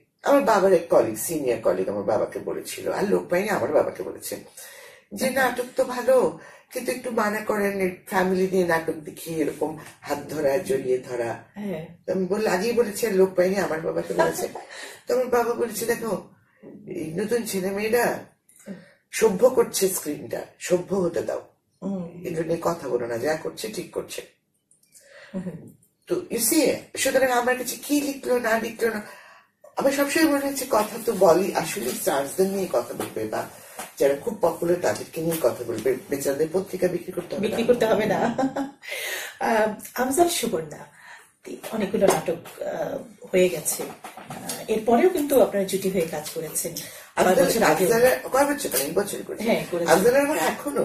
আমার বাবার এক কলিগ, সিনিয়র কলিগ, আমার বাবাকে বলেছিল, আর লোক পাইনি, আমার বাবাকে বলেছে যে নাটক তো ভালো কিন্তু একটু মানা করেন, ফ্যামিলি নিয়ে নাটক দেখি এরকম হাত ধরা জড়িয়ে ধরা। আমি আগেই বলেছি আর লোক পাইনি, আমার বাবাকে বলেছে। তো আমার বাবা বলেছে দেখো এই নতুন ছেলে মেয়েরা সভ্য করছে, স্ক্রিনটা সভ্য হতে দাও, এগুলো নিয়ে কথা বলো না, যা করছে ঠিক করছে। তো ইউসি সুতরাং আমার কাছে কি লিখলো না লিখলো না, আমার সবসময় মনে হচ্ছে কথা তো বলি আসলে স্টারদের নিয়ে কথা বলবে বা যারা খুব পপুলার তাদেরকে নিয়ে কথা বলবে, বেচাদের পত্রিকা বিক্রি করতে হবে না। আমজাদ সুবর্ণা অনেকগুলো নাটক হয়ে গেছে, এরপরেও কিন্তু আপনারা জুটি হয়ে কাজ করেছেন। আমার এখনো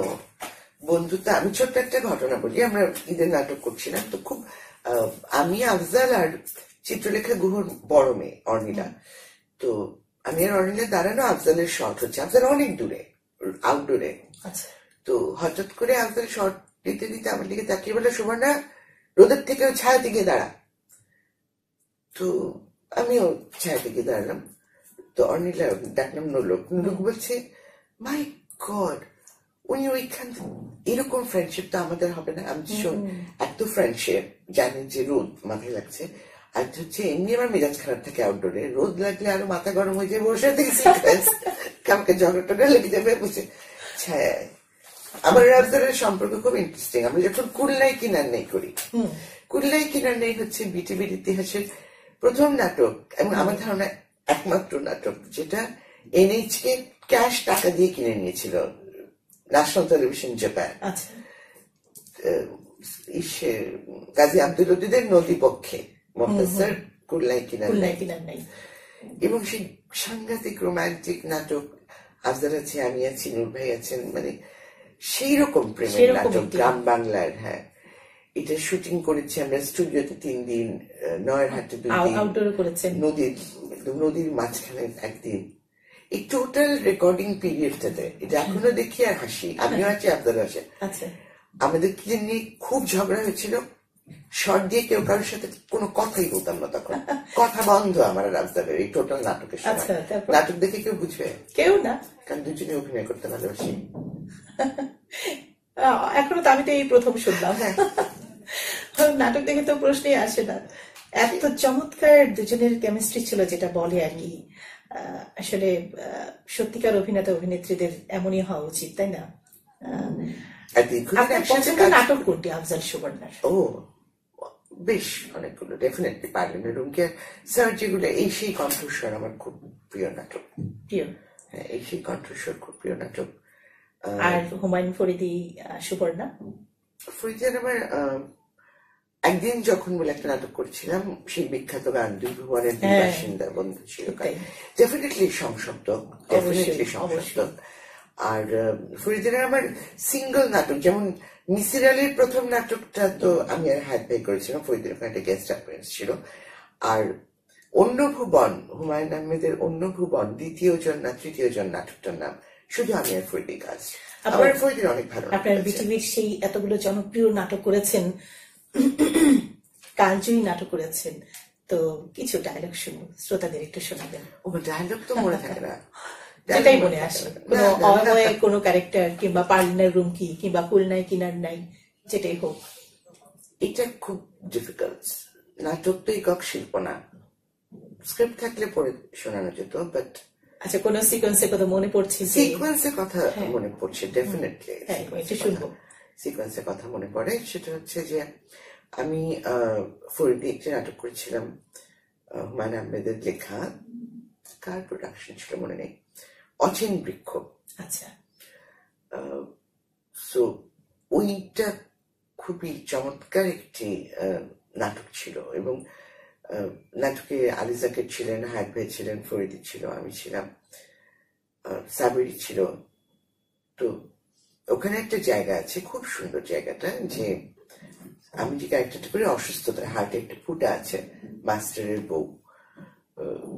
বন্ধুত্ব। আমি ছোট্ট একটা ঘটনা বলি, আমরা ঈদের নাটক করছিলাম তো খুব আমি আফজাল আর চিত্রলেখা গুহর বড় মেয়ে অর্ণিলা, তো আমি আর অর্ণিলা দাঁড়ানো, আফজালের শর্ট হচ্ছে, আফজাল অনেক দূরে আউটডোরে। তো হঠাৎ করে আফজাল শর্ট দিতে দিতে আমার দিকে তাকিয়ে বলে সুবর্ণা রোদের থেকে ছায়াতে গিয়ে দাঁড়া। তো আমিও ছায়াতে গিয়ে দাঁড়ালাম, তো অর্ণিলা ডাকলাম নুলুক, নুলুক বলছে মাই গড উনি ওইখান, এরকম ফ্রেন্ডশিপ তো আমাদের হবে না। আমি এত ফ্রেন্ডশিপ জানি যে রোদ মাথায় লাগছে, আর হচ্ছে এমনি আমার মেজাজ খারাপ থাকে আউটডোরে, রোদ লাগলে আরো মাথা গরম হয়ে যায়, বসে দেখছি কাউকে ঝগড়া লেগে যাবে বসে ছায়। আমার রাজদারের সম্পর্ক খুব ইন্টারেস্টিং। আমি যখন কুল্লাই কিনার নেই করি, কুল্লাই কিনার নেই হচ্ছে বিটিভির ইতিহাসের প্রথম নাটক এবং আমার ধারণা একমাত্র নাটক যেটা এনএইচকে ক্যাশ টাকা দিয়ে কিনে নিয়েছিল, national television Japan, Kazi Abdul উদ্দিনের নদীপক্ষে মফস্বল কুল্লাই কিনার নেই, এবং সেই সাংঘাতিক রোমান্টিক নাটক। আফজাল আছে, আমি আছি, নূর ভাই আছেন, মানে সেই রকম প্রেমের নাটক গ্রাম বাংলার। হ্যাঁ, এটা শুটিং করেছি আমরা স্টুডিওতে 3 দিন, নয়ারহাটে 2 দিন, নদীর মাঝখানে 1 দিন। এই টোটাল রেকর্ডিং পিরিয়ডটাতে এটা এখনো দেখি আর হাসি, আমিও আছি আফজাল আছে। আমাদের কি নিয়ে খুব ঝগড়া হয়েছিল, শর্ট দিয়ে কেউ কারোর সাথে কোনো কথাই বলতাম না, তখন কথা বন্ধ আমার আফজালের এই টোটাল নাটকের সময়। নাটক দেখে কেউ বুঝবে, কেউ না, কারণ দুজনে অভিনয় করতে ভালোবাসি। এখনো তো আমি তো এই প্রথম শুনলাম, নাটক দেখে তো প্রশ্নই আসে না। এত চমৎকার দুজনের কেমিস্ট্রি ছিল যেটা বলে আর কি। আসলে সত্যিকার অভিনেতা অভিনেত্রীদের এমনই হওয়া উচিত, তাই না? নাটক কোনটি আফজাল সুবর্ণার? ও বেশ অনেকগুলো, ডেফিনেটলি পারলেনা রুমকি স্যার যেগুলো, এই সেই কণ্ঠস্বর আমার খুব প্রিয় নাটক, এই সেই কণ্ঠস্বর খুব প্রিয় নাটক। আর হুমায়ুন ফরিদি সুবর্ণা ফরিদের আমার একদিন যখন বলে একটা নাটক করছিলাম, সেই বিখ্যাত গান দুই ভুবনের দুই বাসিন্দা বন্ধু ছিল, ডেফিনেটলি সংশব্দ, ডেফিনেটলি সংশব্দ। আর ফরিদের আমার সিঙ্গল নাটক, যেমন মিসির আলীর প্রথম নাটকটা তো আমি আর হাত ভাই করেছিলাম, ফরিদের ওখানে একটা গেস্ট অ্যাপিয়ারেন্স ছিল। আর অন্য ভুবন, হুমায়ুন আহমেদের অন্য ভুবন, 2য় জন না 3য় জন নাটকটার নাম, শুধু আমি আর ফরিদের কাজ। আমার ফরিদের অনেক ভালো। আপনার বিটিভির সেই এতগুলো জনপ্রিয় নাটক করেছেন, কালজয়ী নাটক করেছেন, তো কিছু ডায়লগ শুনো, শ্রোতাদের একটু শোনাবেন। ও ডায়লগ তো মনে থাকে না, যেটাই মনে আসে, কোনো ক্যারেক্টার কিংবা পার্লার রুম কি কিংবা কুলনাই কিনার নাই, যেটাই হোক। এটা খুব ডিফিকাল্ট, নাটক তো একক শিল্প না, স্ক্রিপ্ট থাকলে পড়ে শোনানো যেত। বাট আচ্ছা, কোন সিকোয়েন্সের কথা মনে পড়ছে? সিকোয়েন্সের কথা মনে পড়ছে ডেফিনেটলি, এটা শুনবো। সিকোয়েন্সের কথা মনে পড়ে, সেটা হচ্ছে যে আমি ফরিদি একটি নাটক করেছিলাম হুমায়ুন আহমেদের লেখা, কার প্রোডাকশন ছিল মনে নেই, অচিন বৃক্ষ। আচ্ছা, সো ওইটা খুবই চমৎকার একটি নাটক ছিল, এবং নাটকে আলিজাকে ছিলেন, হায়াত ভাই ছিলেন, ফরিদি ছিল, আমি ছিলাম, সাবিরি ছিল। তো ওখানে একটা জায়গা আছে খুব সুন্দর, জায়গাটা যে আমি যে ক্যারেক্টারটা করি অসুস্থতা, হার্টে একটা ফুটা আছে, মাস্টারের বউ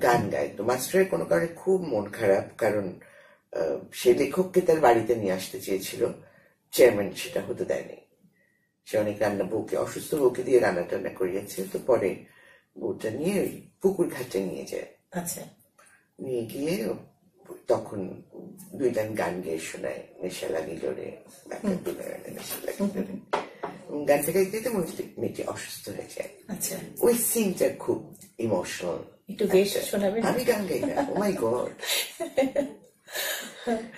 গান গায়। তো মাস্টারের কোনো কারণে খুব মন খারাপ, কারণ সে লেখককে তার বাড়িতে নিয়ে আসতে চেয়েছিল, চেয়ারম্যান সেটা হতে দেয়নি। সে অনেক রান্না বউকে, অসুস্থ বউকে দিয়ে রান্না টান্না করিয়েছে। তো পরে বউটা নিয়ে ওই পুকুর ঘাটে নিয়ে যায়, নিয়ে গিয়ে তখন দুই লাইন গান গেয়ে শোনায়, নেশা লাগিল রে নেশা লাগিল রে। গানটা গাইতে গাইতে মনে হচ্ছে মেয়েটি অসুস্থ হয়ে যায়। ওই সিনটা খুব ইমোশনাল। আমি গান গাই না, ও মাই গড,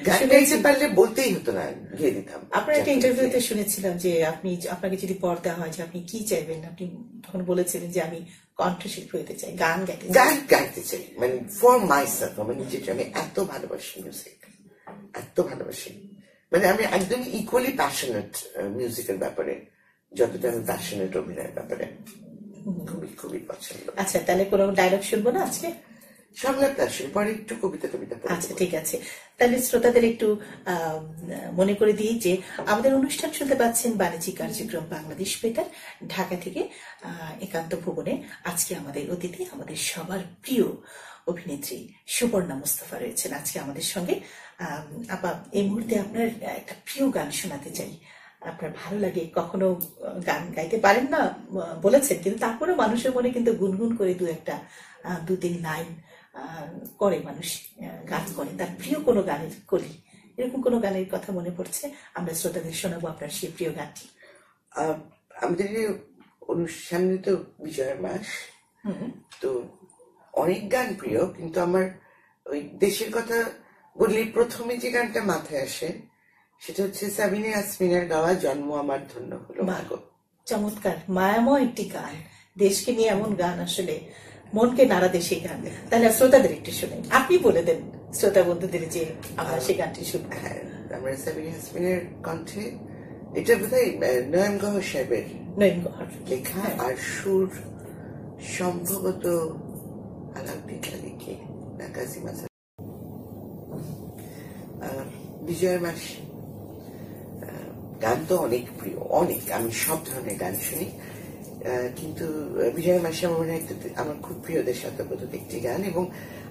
গান গাইতে পারলে বলতেই হতো না, গিয়ে দিতাম। আপনার একটা ইন্টারভিউতে শুনেছিলাম যে আপনি, আপনাকে যদি পর্দা হয় যে আপনি কি চাইবেন, আপনি তখন বলেছিলেন যে আমি কণ্ঠশিল্পী হতে চাই, গান গাইতে চাই, গান গাইতে চাই, মানে ফর মাইসেলফ। আমার নিজেকে আমি এত ভালোবাসি, মিউজিক এত ভালোবাসি, মানে আমি একদমই ইকুয়ালি প্যাশনেট মিউজিকের ব্যাপারে যতটা আমি প্যাশনেট অভিনয়ের ব্যাপারে। খুবই খুবই পছন্দ। আচ্ছা, তাহলে কোনো ডায়লগ শুনবো না আজকে? আচ্ছা ঠিক আছে, তাহলে শ্রোতাদের একটু মনে করে দিই যে আমাদের অনুষ্ঠান শুনতে পাচ্ছেন বাণিজ্যিক কার্যক্রম বাংলাদেশ বেতার ঢাকা থেকে একান্ত ভুবনে। আজকে আমাদের অতিথি, আমাদের সবার প্রিয় অভিনেত্রী সুবর্ণা মুস্তাফা রয়েছেন আজকে আমাদের সঙ্গে। আপা, এই মুহূর্তে আপনার একটা প্রিয় গান শোনাতে চাই, আপনার ভালো লাগে। কখনো গান গাইতে পারেন না বলেছেন, কিন্তু তারপরে মানুষের মনে কিন্তু গুনগুন করে দু তিন লাইন করে মানুষ গান করে, তার প্রিয় কোনো গানের কলি, এরকম কোনো গানের কথা মনে পড়ছে? আমরা শ্রোতাদের শোনাবো আপনার সেই প্রিয় গানটি। আমাদের সামনে তো বিজয়ের মাস, তো অনেক গান প্রিয়, কিন্তু আমার ওই দেশের কথা বললে প্রথমে যে গানটা মাথায় আসে সেটা হচ্ছে সাবিনা ইয়াসমিনের গাওয়া জন্ম আমার ধন্য হলো। চমৎকার, মায়াময় একটি গান, দেশকে নিয়ে এমন গান, আসলে মনকে নাড়া দেয় সেই গান। তাহলে শ্রোতাদের একটু শুনেন, আপনি বলে দেন শ্রোতা বন্ধুদের যে আমরা সেই গানটি শুনবো। আমরা সাবিনা ইয়াসমিনের কণ্ঠে, এটা বোধহয় নয়ন গহর সাহেবের লেখা, আর সুর সম্ভবত আলাউদ্দিন আলীকে না কাজী মাসা। বিজয়ের মাস গান তো অনেক প্রিয়, অনেক, আমি সব ধরনের গান শুনি, কিন্তু বিজয় মাসে আমার মনে হয় আমার খুব প্রিয় দেশ আত্মবোধক একটি গান। এবং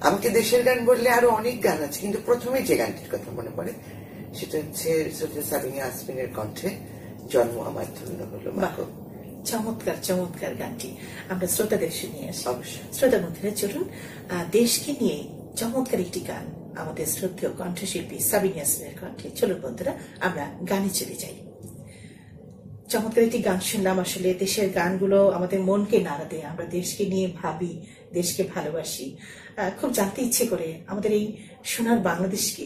আমাকে দেশের গান বললে আরো অনেক গান আছে, কিন্তু প্রথমে যে গানটির কথা মনে পড়ে সেটা হচ্ছে সাবিনা ইয়াসমিনের কণ্ঠে জন্ম আমার ধন্য হলো। চমৎকার চমৎকার গানটি আমরা শ্রোতাদের শুনিয়ে আসি। অবশ্যই শ্রোতা বন্ধুরা চলুন, দেশকে নিয়ে চমৎকার একটি গান আমাদের শ্রদ্ধেয় কণ্ঠশিল্পী সাবিনা ইয়াসমিনের কণ্ঠে। চলুন বন্ধুরা, আমরা গানে চলে যাই। চমৎকার একটি গান শুনলাম। আসলে দেশের গানগুলো আমাদের মনকে নাড়া দেয়, আমরা দেশকে নিয়ে ভাবি, দেশকে ভালোবাসি, খুব জানতে ইচ্ছে করে আমাদের এই সোনার বাংলাদেশকে।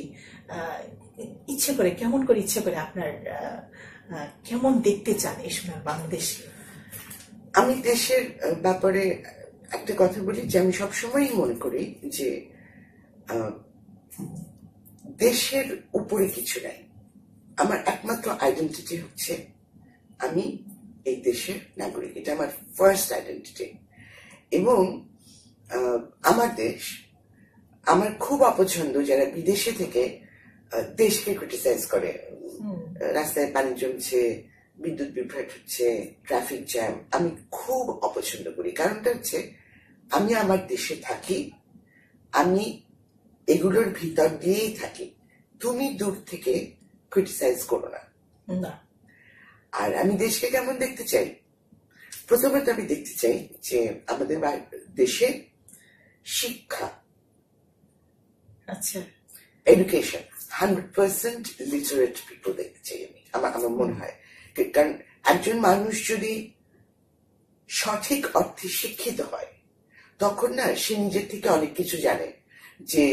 ইচ্ছে করে, কেমন করে ইচ্ছে করে আপনার, কেমন দেখতে চান এই সোনার বাংলাদেশ? আমি দেশের ব্যাপারে একটা কথা বলি, যে আমি সবসময়ই মনে করি যে দেশের উপরে কিছু নাই। আমার একমাত্র আইডেন্টিটি হচ্ছে আমি এই দেশের নাগরিক, এটা আমার ফার্স্ট আইডেন্টিটি। এবং আমার দেশ, আমার খুব অপছন্দ যারা বিদেশে থেকে দেশকে ক্রিটিসাইজ করে। রাস্তায় পানি জমছে, বিদ্যুৎ বিভ্রাট হচ্ছে, ট্রাফিক জ্যাম, আমি খুব অপছন্দ করি। কারণটা হচ্ছে আমি আমার দেশে থাকি, আমি এগুলোর ভিতর দিয়েই থাকি। তুমি দূর থেকে ক্রিটিসাইজ করো না। আর আমি দেশকে কেমন দেখতে চাই, প্রথমত আমি দেখতে চাই যে আমাদের দেশে শিক্ষা, এডুকেশন 100% লিটারেট পিপল দেখতে চাই আমি। আমার মনে হয়, কারণ একজন মানুষ যদি সঠিক অর্থে শিক্ষিত হয় তখন না সে নিজের থেকে অনেক কিছু জানে, যে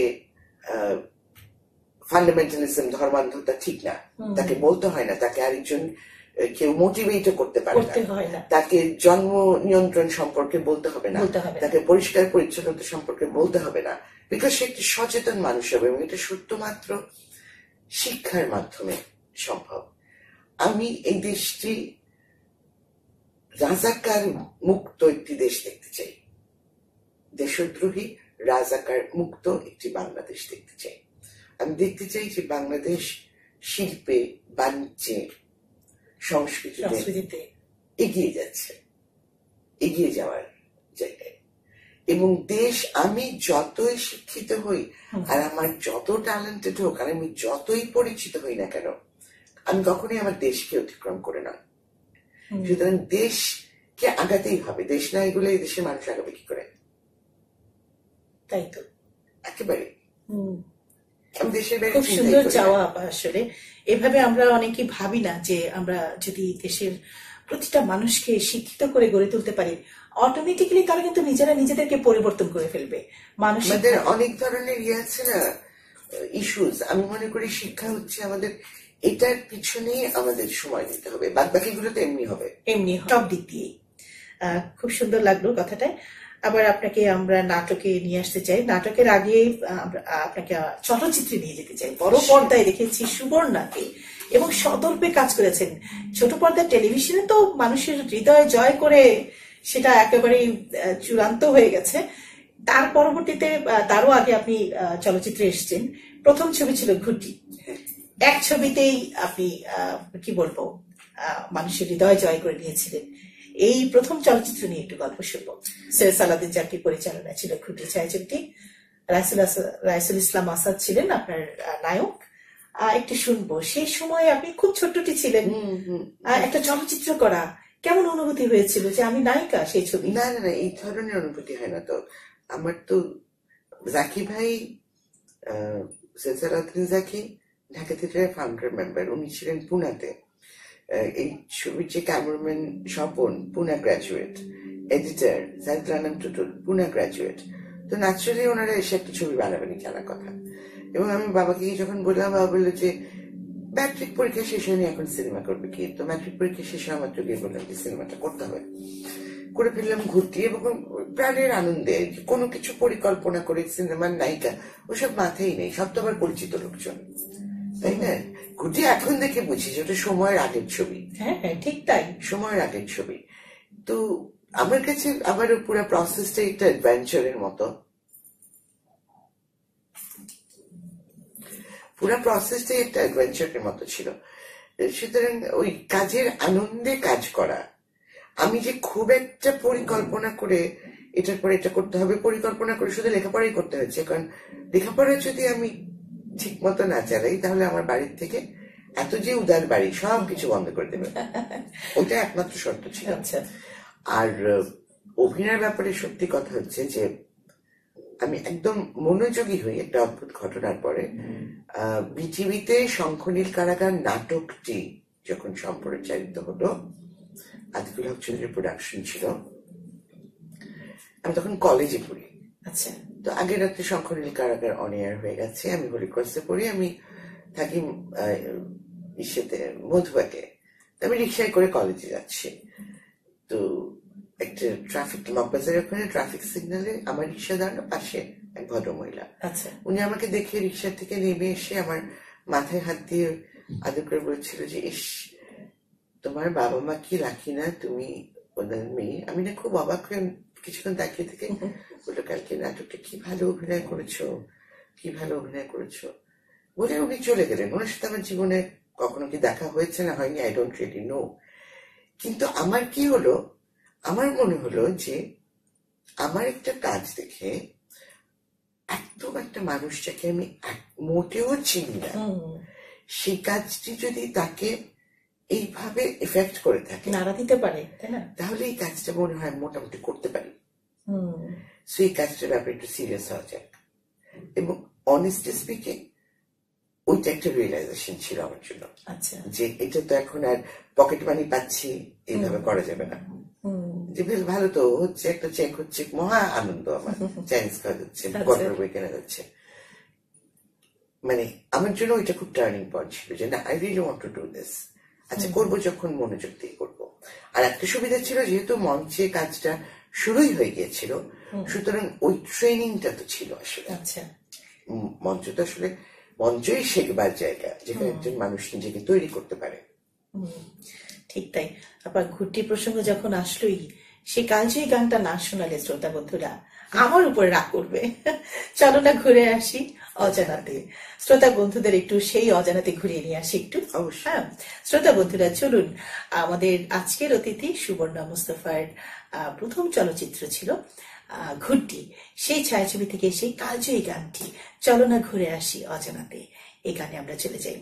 ফান্ডামেন্টালিজম, ধর্মান্ধতা ঠিক না, তাকে বলতে হয় না, তাকে আরেকজন কেউ মোটিভেট করতে পারে না, তাকে জন্ম নিয়ন্ত্রণ সম্পর্কে বলতে হবে না, তাকে পরিষ্কার পরিচ্ছন্নতা সম্পর্কে বলতে হবে না, বিকজ সে একটি সচেতন মানুষ হবে। এবং এটা শুধুমাত্র শিক্ষার মাধ্যমে সম্ভব। আমি এই দেশটি রাজাকার মুক্ত একটি দেশ দেখতে চাই, দেশদ্রোহী রাজাকার মুক্ত একটি বাংলাদেশ দেখতে চাই। আমি দেখতে চাই যে বাংলাদেশ শিল্পে, বাণিজ্যে, সংস্কৃতিতে এগিয়ে যাচ্ছে, এগিয়ে যাওয়ার জায়গায়। এবং দেশ, আমি যতই শিক্ষিত হই আর আমার যত ট্যালেন্টেড হোক আর আমি যতই পরিচিত হই না কেন, আমি কখনোই আমার দেশকে অতিক্রম করে না। সুতরাং দেশকে আগাতেই হবে, দেশ না এগুলো এই দেশের মানুষ আগাবে কি করে? তাই তো, একেবারে দেশের বাইরে যাওয়া। আসলে এভাবে আমরা অনেকেই ভাবি না যে আমরা যদি দেশের প্রতিটা মানুষকে শিক্ষিত করে গড়ে তুলতে পারি, অটোমেটিক্যালি তারা কিন্তু নিজেরা নিজেদেরকে পরিবর্তন করে ফেলবে। মানুষদের অনেক ধরনের ইস্যুস, আমি মনে করি শিক্ষা হচ্ছে আমাদের, এটার পিছনেই আমাদের সময় দিতে হবে, বাকিগুলো তো এমনি হবে, এমনি সব দিক দিয়ে। খুব সুন্দর লাগলো কথাটা। আবার আপনাকে আমরা নাটকে নিয়ে আসতে চাই, নাটকের আগে আপনাকে চলচ্চিত্রে নিয়ে যেতে চাই। বড় পর্দায় দেখেছি সুবর্ণাকে, এবং সদর্পে কাজ করেছেন। ছোট পর্দায় টেলিভিশনে তো মানুষের হৃদয় জয় করে সেটা একেবারে চূড়ান্ত হয়ে গেছে। তার পরবর্তীতে, তারও আগে আপনি চলচ্চিত্রে এসেছেন। প্রথম ছবি ছিল ঘুটি, এক ছবিতেই আপনি কি বলবো মানুষের হৃদয় জয় করে নিয়েছিলেন। এই প্রথম চলচ্চিত্র নিয়ে একটু গল্প শুনবো। সৈয়দ সালাউদ্দিন জাকির পরিচালনা ছিল খুঁটি ছায়াছবিটি, রাইসুল ইসলাম আসাদ ছিলেন আপনার নায়ক। একটু শুনবো, সেই সময় আপনি খুব ছোট্টটি ছিলেন, একটা চলচ্চিত্র করা কেমন অনুভূতি হয়েছিল যে আমি নায়িকা সেই ছবি? না না না, এই ধরনের অনুভূতি হয় না তো আমার। তো জাকি ভাই, সৈয়দ সালাউদ্দিন জাকি ঢাকা থিয়েটারের ফাউন্ডার মেম্বার, উনি ছিলেন পুনাতে। এই ছবির যে ক্যামেরাম্যান স্বপন, পুনা গ্রাজুয়েট, এডিটর জাহিদুল আলম টুটুল, পুনা গ্রাজুয়েট। তো ন্যাচুরালি ওনারা এসে একটা ছবি বানাবেনি জানা কথা। এবং আমি বাবাকে যখন বললাম, বাবা বললো যে ম্যাট্রিক পরীক্ষা শেষ হয়নি, এখন সিনেমা করবে কি? তো ম্যাট্রিক পরীক্ষা শেষ হওয়া মাত্র গিয়ে বললাম যে সিনেমাটা করতে হবে। করে ফেললাম ঘুরতে, এবং প্রাণের আনন্দে, কোনো কিছু পরিকল্পনা করে। সিনেমার নায়িকা ওসব মাথায় নেই, সব তো আবার পরিচিত লোকজন, তাই না? ঘুটি এখন দেখে বুঝিস ওটা সময়ের আগের ছবি। হ্যাঁ হ্যাঁ, ঠিক তাই, সময়ের আগের ছবি। তো আমার কাছে আবার পুরো প্রসেসটা একটা অ্যাডভেঞ্চারের মতো, পুরো প্রসেসটা একটা অ্যাডভেঞ্চারের মতো ছিল। সুতরাং ওই কাজের আনন্দে কাজ করা, আমি যে খুব একটা পরিকল্পনা করে এটার পরে এটা করতে হবে, পরিকল্পনা করে শুধু লেখাপড়াই করতে হচ্ছে। কারণ লেখাপড়া যদি আমি ঠিক মতো না চালাই তাহলে আমার বাড়ির থেকে এত যে উদার বাড়ি সবকিছু বন্ধ করে দেবে, ওটা একমাত্র শর্ত ছিল। আর অভিনয়ের ব্যাপারে সত্যি কথা হচ্ছে যে আমি একদম মনোযোগী হই। একটা অদ্ভুত ঘটনার পরে বিটিভিতে শঙ্খনীল কারাগার নাটকটি যখন সম্প্রচারিত হলো, আতিকুল হক চৌধুরীর প্রোডাকশন ছিল, আমি তখন কলেজে পড়ি। আচ্ছা, তো আগের রাত্রে শঙ্খনীল কারাগার অন এয়ার হয়ে গেছে, আমি হোলি ক্রসে পড়ি, আমি থাকি মধুবাকে। আমি রিক্সায় করে কলেজে যাচ্ছি, তো একটা ট্রাফিক মগবাজারের ওখানে ট্রাফিক সিগনালে আমার রিক্সা দাঁড়ানো, পাশে এক ভদ্রমহিলা। আচ্ছা, উনি আমাকে দেখে রিক্সা থেকে নেমে এসে আমার মাথায় হাত দিয়ে আদর করে বলছিল যে, ইস, তোমার বাবা মা কি লাকি না, তুমি ওদের মেয়ে। আমি না খুব অবাক হয়ে কিছুক্ষণ তাকিয়ে থেকে বললো, কালকে নাটকটা কি ভালো অভিনয় করেছো, কি ভালো অভিনয় করেছো বলে উনি চলে গেলেন। ওনার সাথে আমার জীবনে কখনো কি দেখা হয়েছে না হয়নি, আই ডোন্ট রিয়েলি নো। কিন্তু আমার কি হলো, আমার মনে হলো যে আমার একটা কাজ দেখে একদম একটা মানুষ যাকে আমি মোটেও চিনি না, সেই কাজটি যদি তাকে এইভাবে এফেক্ট করে থাকে, নাড়া দিতে পারে, তাই না? তাহলে এই কাজটা মনে হয় মোটামুটি করতে পারি। সো এই কাজটার ব্যাপারে একটু সিরিয়াস হওয়া যাক। এবং অনেস্টলি স্পিকিং ওইটা একটা রিয়েলাইজেশন ছিল আমার জন্য। আচ্ছা, যে এটা তো এখন আর পকেট মানি পাচ্ছি এইভাবে করা যাবে না, যে বেশ ভালো তো হচ্ছে, একটা চেক হচ্ছে, মহা আনন্দ আমার, চাইনিজ খাওয়া যাচ্ছে, গল্পের বই কেনা যাচ্ছে। মানে আমার জন্য ওইটা খুব টার্নিং পয়েন্ট ছিল যে না, I really want to do this. আচ্ছা, করবো যখন মনোযোগ দিয়ে করবো। আর একটা সুবিধা ছিল, যেহেতু মঞ্চে কাজটা শুরুই হয়ে গিয়েছিল, সুতরাং ওই ট্রেনিংটা তো ছিল আসলে। আচ্ছা, মঞ্চ তো আসলে মঞ্চই শেখবার জায়গা, যেখানে একজন মানুষ নিজেকে তৈরি করতে পারে। ঠিক তাই। আবার ঘুরটি প্রসঙ্গ যখন আসলোই, সে কালজয়ী গানটা না শোনালে শ্রোতা বন্ধুরা আমার উপরে রাগ করবে। চলো না ঘুরে আসি, অজানাতে। শ্রোতা বন্ধুদের একটু সেই অজানাতে ঘুরিয়ে নিয়ে আসি একটু। হ্যাঁ শ্রোতা বন্ধুরা, চলুন আমাদের আজকের অতিথি সুবর্ণা মুস্তাফার প্রথম চলচ্চিত্র ছিল ঘুরটি, সেই ছায়াছবি থেকে সেই কালজয়ী গানটি চলনা ঘুরে আসি অজানাতে। এই গানে আমরা চলে যাই,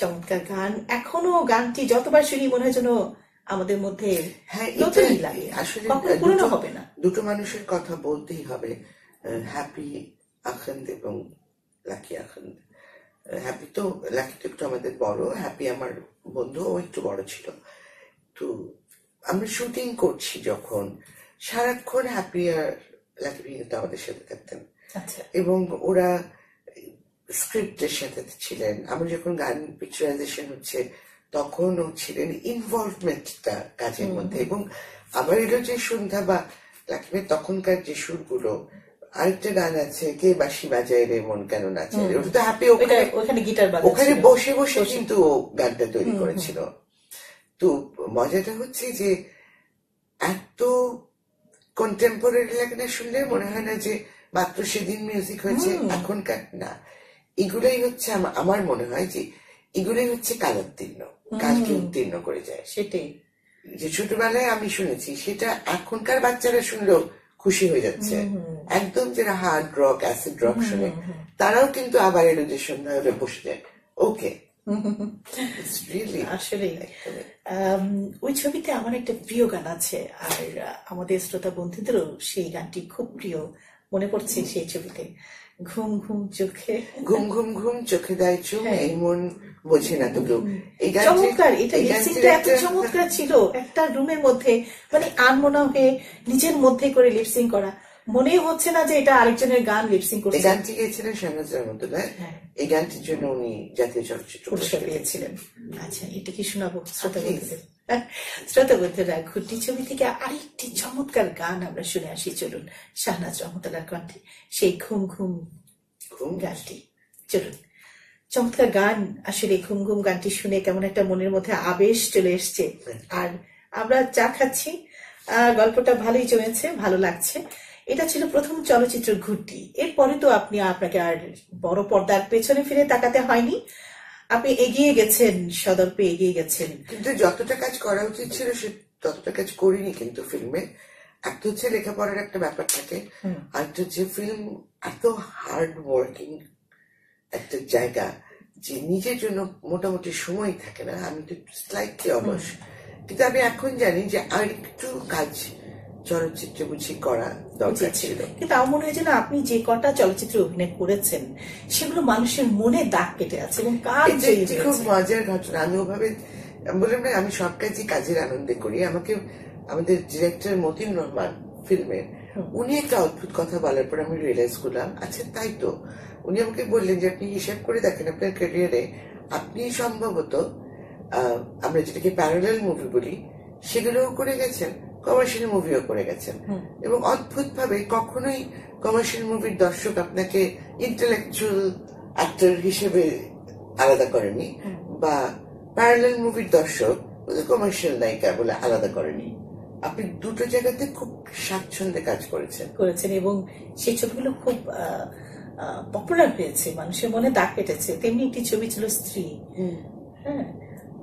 চমৎকার গান। এখনো গানটি যতবার শুনি মনে হয় যেন আমাদের মধ্যে নতুনই লাগে, আসলে পুরনো হবে না। দুটো মানুষের কথা বলতেই হবে, হ্যাপি আখন্দ এবং লাকি আখন্দ। হ্যাপি তো, লাকি তো একটু আমাদের বড়, হ্যাপি আমার বন্ধু, ও একটু বড় ছিল। তো আমরা শুটিং করছি যখন, সারাক্ষণ হ্যাপি আর লাকি কিন্তু আমাদের সাথে থাকতেন, এবং ওরা স্ক্রিপ্টের সাথে ছিলেন। আমরা যখন গান পিকচারাইজেশন হচ্ছে তখন ও ছিলেন, ইনভলভমেন্টটা কাজের মধ্যে। এবং আবার এলো যে সন্ধ্যা বা লাকি, তখনকার যে সুরগুলো, আরেকটা গান আছে কে বাঁশি বাজায় রে মন কেন নাচে, ওটা তো হ্যাপি ওখানে বসে বসে কিন্তু গানটা তৈরি করেছিল। তো মজাটা হচ্ছে যে এত কন্টেম্পোরারি লাগে না, শুনলে মনে হয় না যে মাত্র সেদিন মিউজিক হয়েছে এখনকার না। এগুলোই হচ্ছে আমার মনে হয় যে এগুলোই হচ্ছে কালোত্তীর্ণ, কালকে উত্তীর্ণ করে যায়। সেটাই যে ছোটবেলায় আমি শুনেছি, সেটা এখনকার বাচ্চারা শুনলেও খুশি হয়ে যাচ্ছে একদম, যারা হার্ড রক অ্যাসিড রক শুনে তারাও কিন্তু আবার এলো যে সন্ধ্যা হলে বসে যায়। ওকে আসলে ওই ছবিতে আমার একটা প্রিয় গান আছে, আর আমাদের শ্রোতা বন্ধুদেরও সেই গানটি খুব প্রিয়, মনে পড়ছে সেই ছবিতে ঘুম ঘুম চোখে, ঘুম ঘুম ঘুম চোখে দেয় চুম এই মন বোঝে না তো কেউ। চমৎকার, এটা এত চমৎকার ছিল, একটা রুমের মধ্যে মানে আনমনা হয়ে নিজের মধ্যে করে লিপসিং করা, মনে হচ্ছে না যে এটা আরেকজনের গান লিপসিং করছে। এই গানটি গেয়েছিলেন শাহনাজ রহমতুল্লাহ, এই গানটির জন্য উনি জাতীয় চলচ্চিত্র পুরস্কার পেয়েছিলেন। আচ্ছা এটা কি শোনাবো শ্রোতা বন্ধুদের? শ্রোতা বন্ধুরা, ঘুরটি ছবি থেকে আরেকটি চমৎকার গান আমরা শুনে আসি, চলুন শাহনাজ রহমতুল্লাহর কণ্ঠে সেই ঘুম ঘুম ঘুম গানটি। চলুন, চমৎকার গান। আসলে ঘুম ঘুম গানটি শুনে কেমন একটা মনের মধ্যে আবেশ চলে এসছে, আর আমরা চা খাচ্ছি, গল্পটা ভালোই জমেছে, ভালো লাগছে। এটা ছিল প্রথম চলচ্চিত্র ঘুরটি। এরপরে তো আপনাকে আর বড় পর্দার পেছনে ফিরে তাকাতে হয়নি, আপনি এগিয়ে গেছেন, সদর্পে এগিয়ে গেছেন। কিন্তু যতটা কাজ করা উচিত ছিল সে ততটা কাজ করিনি কিন্তু ফিল্মে। একটা হচ্ছে লেখাপড়ার একটা ব্যাপার থাকে, আরেকটা হচ্ছে ফিল্ম এত হার্ড ওয়ার্কিং একটা জায়গা যে নিজের জন্য মোটামুটি সময় থাকে না। আমি তো স্লাইটলি অলস, কিন্তু আমি এখন জানি যে আর একটু কাজ চলচ্চিত্র বুঝি করা দরকার ছিল। কিন্তু আমার মনে হয় যেন আপনি যে কটা চলচ্চিত্রে অভিনয় করেছেন সেগুলো মানুষের মনে দাগ কেটে আছে, এবং খুব মজার ঘটনা। আমি ওভাবে বললাম না, আমি সব কাজই কাজের আনন্দে করি। আমাকে আমাদের ডিরেক্টর মতিন রহমান ফিল্মের, উনি একটা অদ্ভুত কথা বলার পর আমি রিয়েলাইজ করলাম, আচ্ছা তাই তো। উনি আমাকে বললেন যে আপনি হিসাব করে দেখেন আপনার ক্যারিয়ারে আপনি সম্ভবত আমরা যেটাকে প্যারালাল মুভি বলি সেগুলোও করে গেছেন, কমার্শিয়াল মুভিও করে গেছেন, এবং অদ্ভুত ভাবে কখনোই কমার্শিয়াল মুভির দর্শক আপনাকে ইন্টেলেকচুয়াল অ্যাক্টর হিসেবে আলাদা করেনি, বা প্যারালাল মুভির দর্শক কমার্শিয়াল নায়িকা বলে আলাদা করেনি। আপনি দুটো জায়গাতে খুব স্বাচ্ছন্দ্যে কাজ করেছেন এবং সেই ছবিগুলো খুব পপুলার হয়েছে, মানুষের মনে দাগ কেটেছে। তেমনি একটি ছবি ছিল স্ত্রী, হ্যাঁ,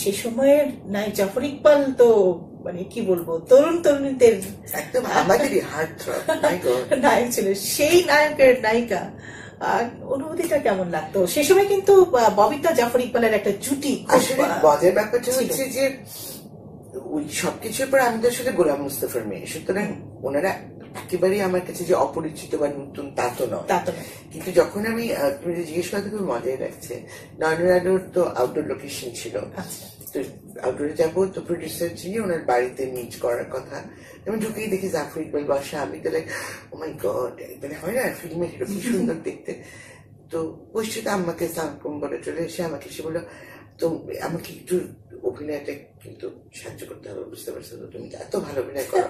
সে সময়ের নায়ক জাফর ইকবাল তো মানে কি বলবো, তরুণ তরুণীদের একদম আমাদেরই হার্টথ্রব নায়ক ছিল। সেই নায়কের নায়িকা অনুভূতিটা কেমন লাগতো সে সময়? কিন্তু ববিতা জাফর ইকবালের একটা জুটি। মজার ব্যাপারটা হচ্ছে যে ওই সবকিছুর পর আমাদের সাথে গোলাম মুস্তাফার মেয়ে, সুতরাং ওনারা একেবারেই আমার কাছে যে অপরিচিত বা নতুন তা তো নয়। কিন্তু যখন আমি জিজ্ঞেস করতে খুব মজাই লাগছে, নয়নাডোর তো আউটডোর লোকেশন ছিল, তো আউটডোরে যাবো, তো প্রডিউসার ছিল, ওনার বাড়িতে মিট করার কথা। আমি ঢুকেই দেখি জাফর ইকবাল বাসা, আমি তো লাইক ও মাই গড, মানে হয় না ফিল্মে কি সুন্দর দেখতে। তো পরিচিত আম্মাকে সামকুম বলে চলে এসে আমাকে সে বললো তো আমাকে একটু অভিনয়টা কিন্তু সাহায্য করতে হবে, বুঝতে পারছো তো তুমি এত ভালো অভিনয় করো।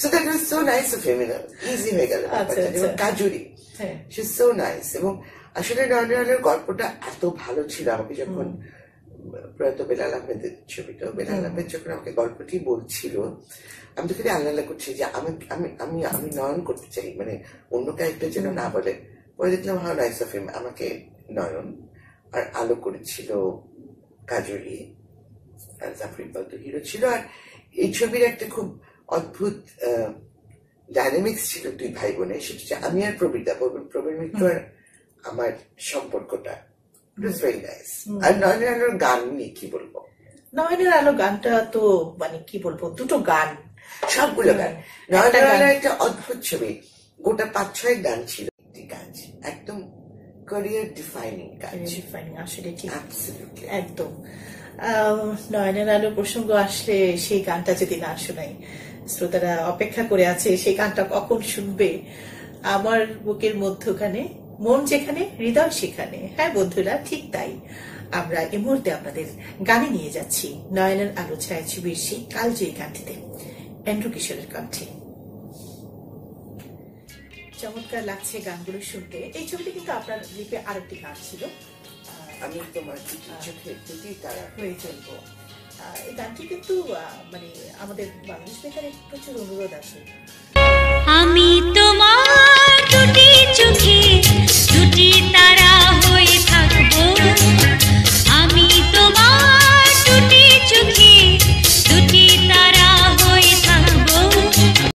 So that was so nice of him, easy হয়ে গেল কাজুরি, শি ইজ সো নাইস। এবং আসলে নয়নের গল্পটা এত ভালো ছিল, আমাকে যখন প্রয়াত বেলাল আহমেদের ছবিটা, বেলাল আহমেদ যখন আমাকে গল্পটি বলছিল আমি তো খালি আল্লাহ করছি যে আমি আমি আমি আমি নয়ন করতে চাই, মানে অন্য ক্যারেক্টার যেন না বলে। পরে দেখলাম হাউ নাইস অফ হিম, আমাকে নয়ন আর আলো করেছিল কাজরি, হিরো ছিল। আর এই ছবির একটা খুব অদ্ভুত ডাইনামিক্স ছিল দুই ভাই বোনের, সেটা হচ্ছে আমি আর প্রবীরদা, প্রবীর মিত্র আর আমার সম্পর্কটা। আর নয়নের আলোর গান নিয়ে কি বলবো, নয়নের আলো গানটা তো মানে কি বলবো, দুটো গান, সবগুলো গান, নয়নের আলো একটা অদ্ভুত ছবি, গোটা ৫-৬ গান ছিল, একটি গান একদম ক্যারিয়ার ডিফাইনিং গান, আসলে ঠিক একদম। নয়নের আলো প্রসঙ্গ আসলে সেই গানটা যদি না শোনাই, শ্রোতারা অপেক্ষা করে আছে সেই গানটা কখন শুনবে। আমার বুকের মধ্যখানে মন যেখানে, হৃদয় সেখানে। হ্যাঁ বন্ধুরা, ঠিক তাই, আমরা এই মুহূর্তে আপনাদের গানে নিয়ে যাচ্ছি নয়নের আলো ছায়াছবির সেই কালজয়ী গানটিতে, এন্ড্রু কিশোরের কণ্ঠে। চমৎকার লাগছে গানগুলো শুনতে। এই ছবিতে কিন্তু আপনার লিপে আরেকটি গান ছিল, আমি তোমার হয়ে চলবো, এই গানটি কিন্তু মানে আমাদের বাংলাদেশ বেতারে প্রচুর অনুরোধ আছে।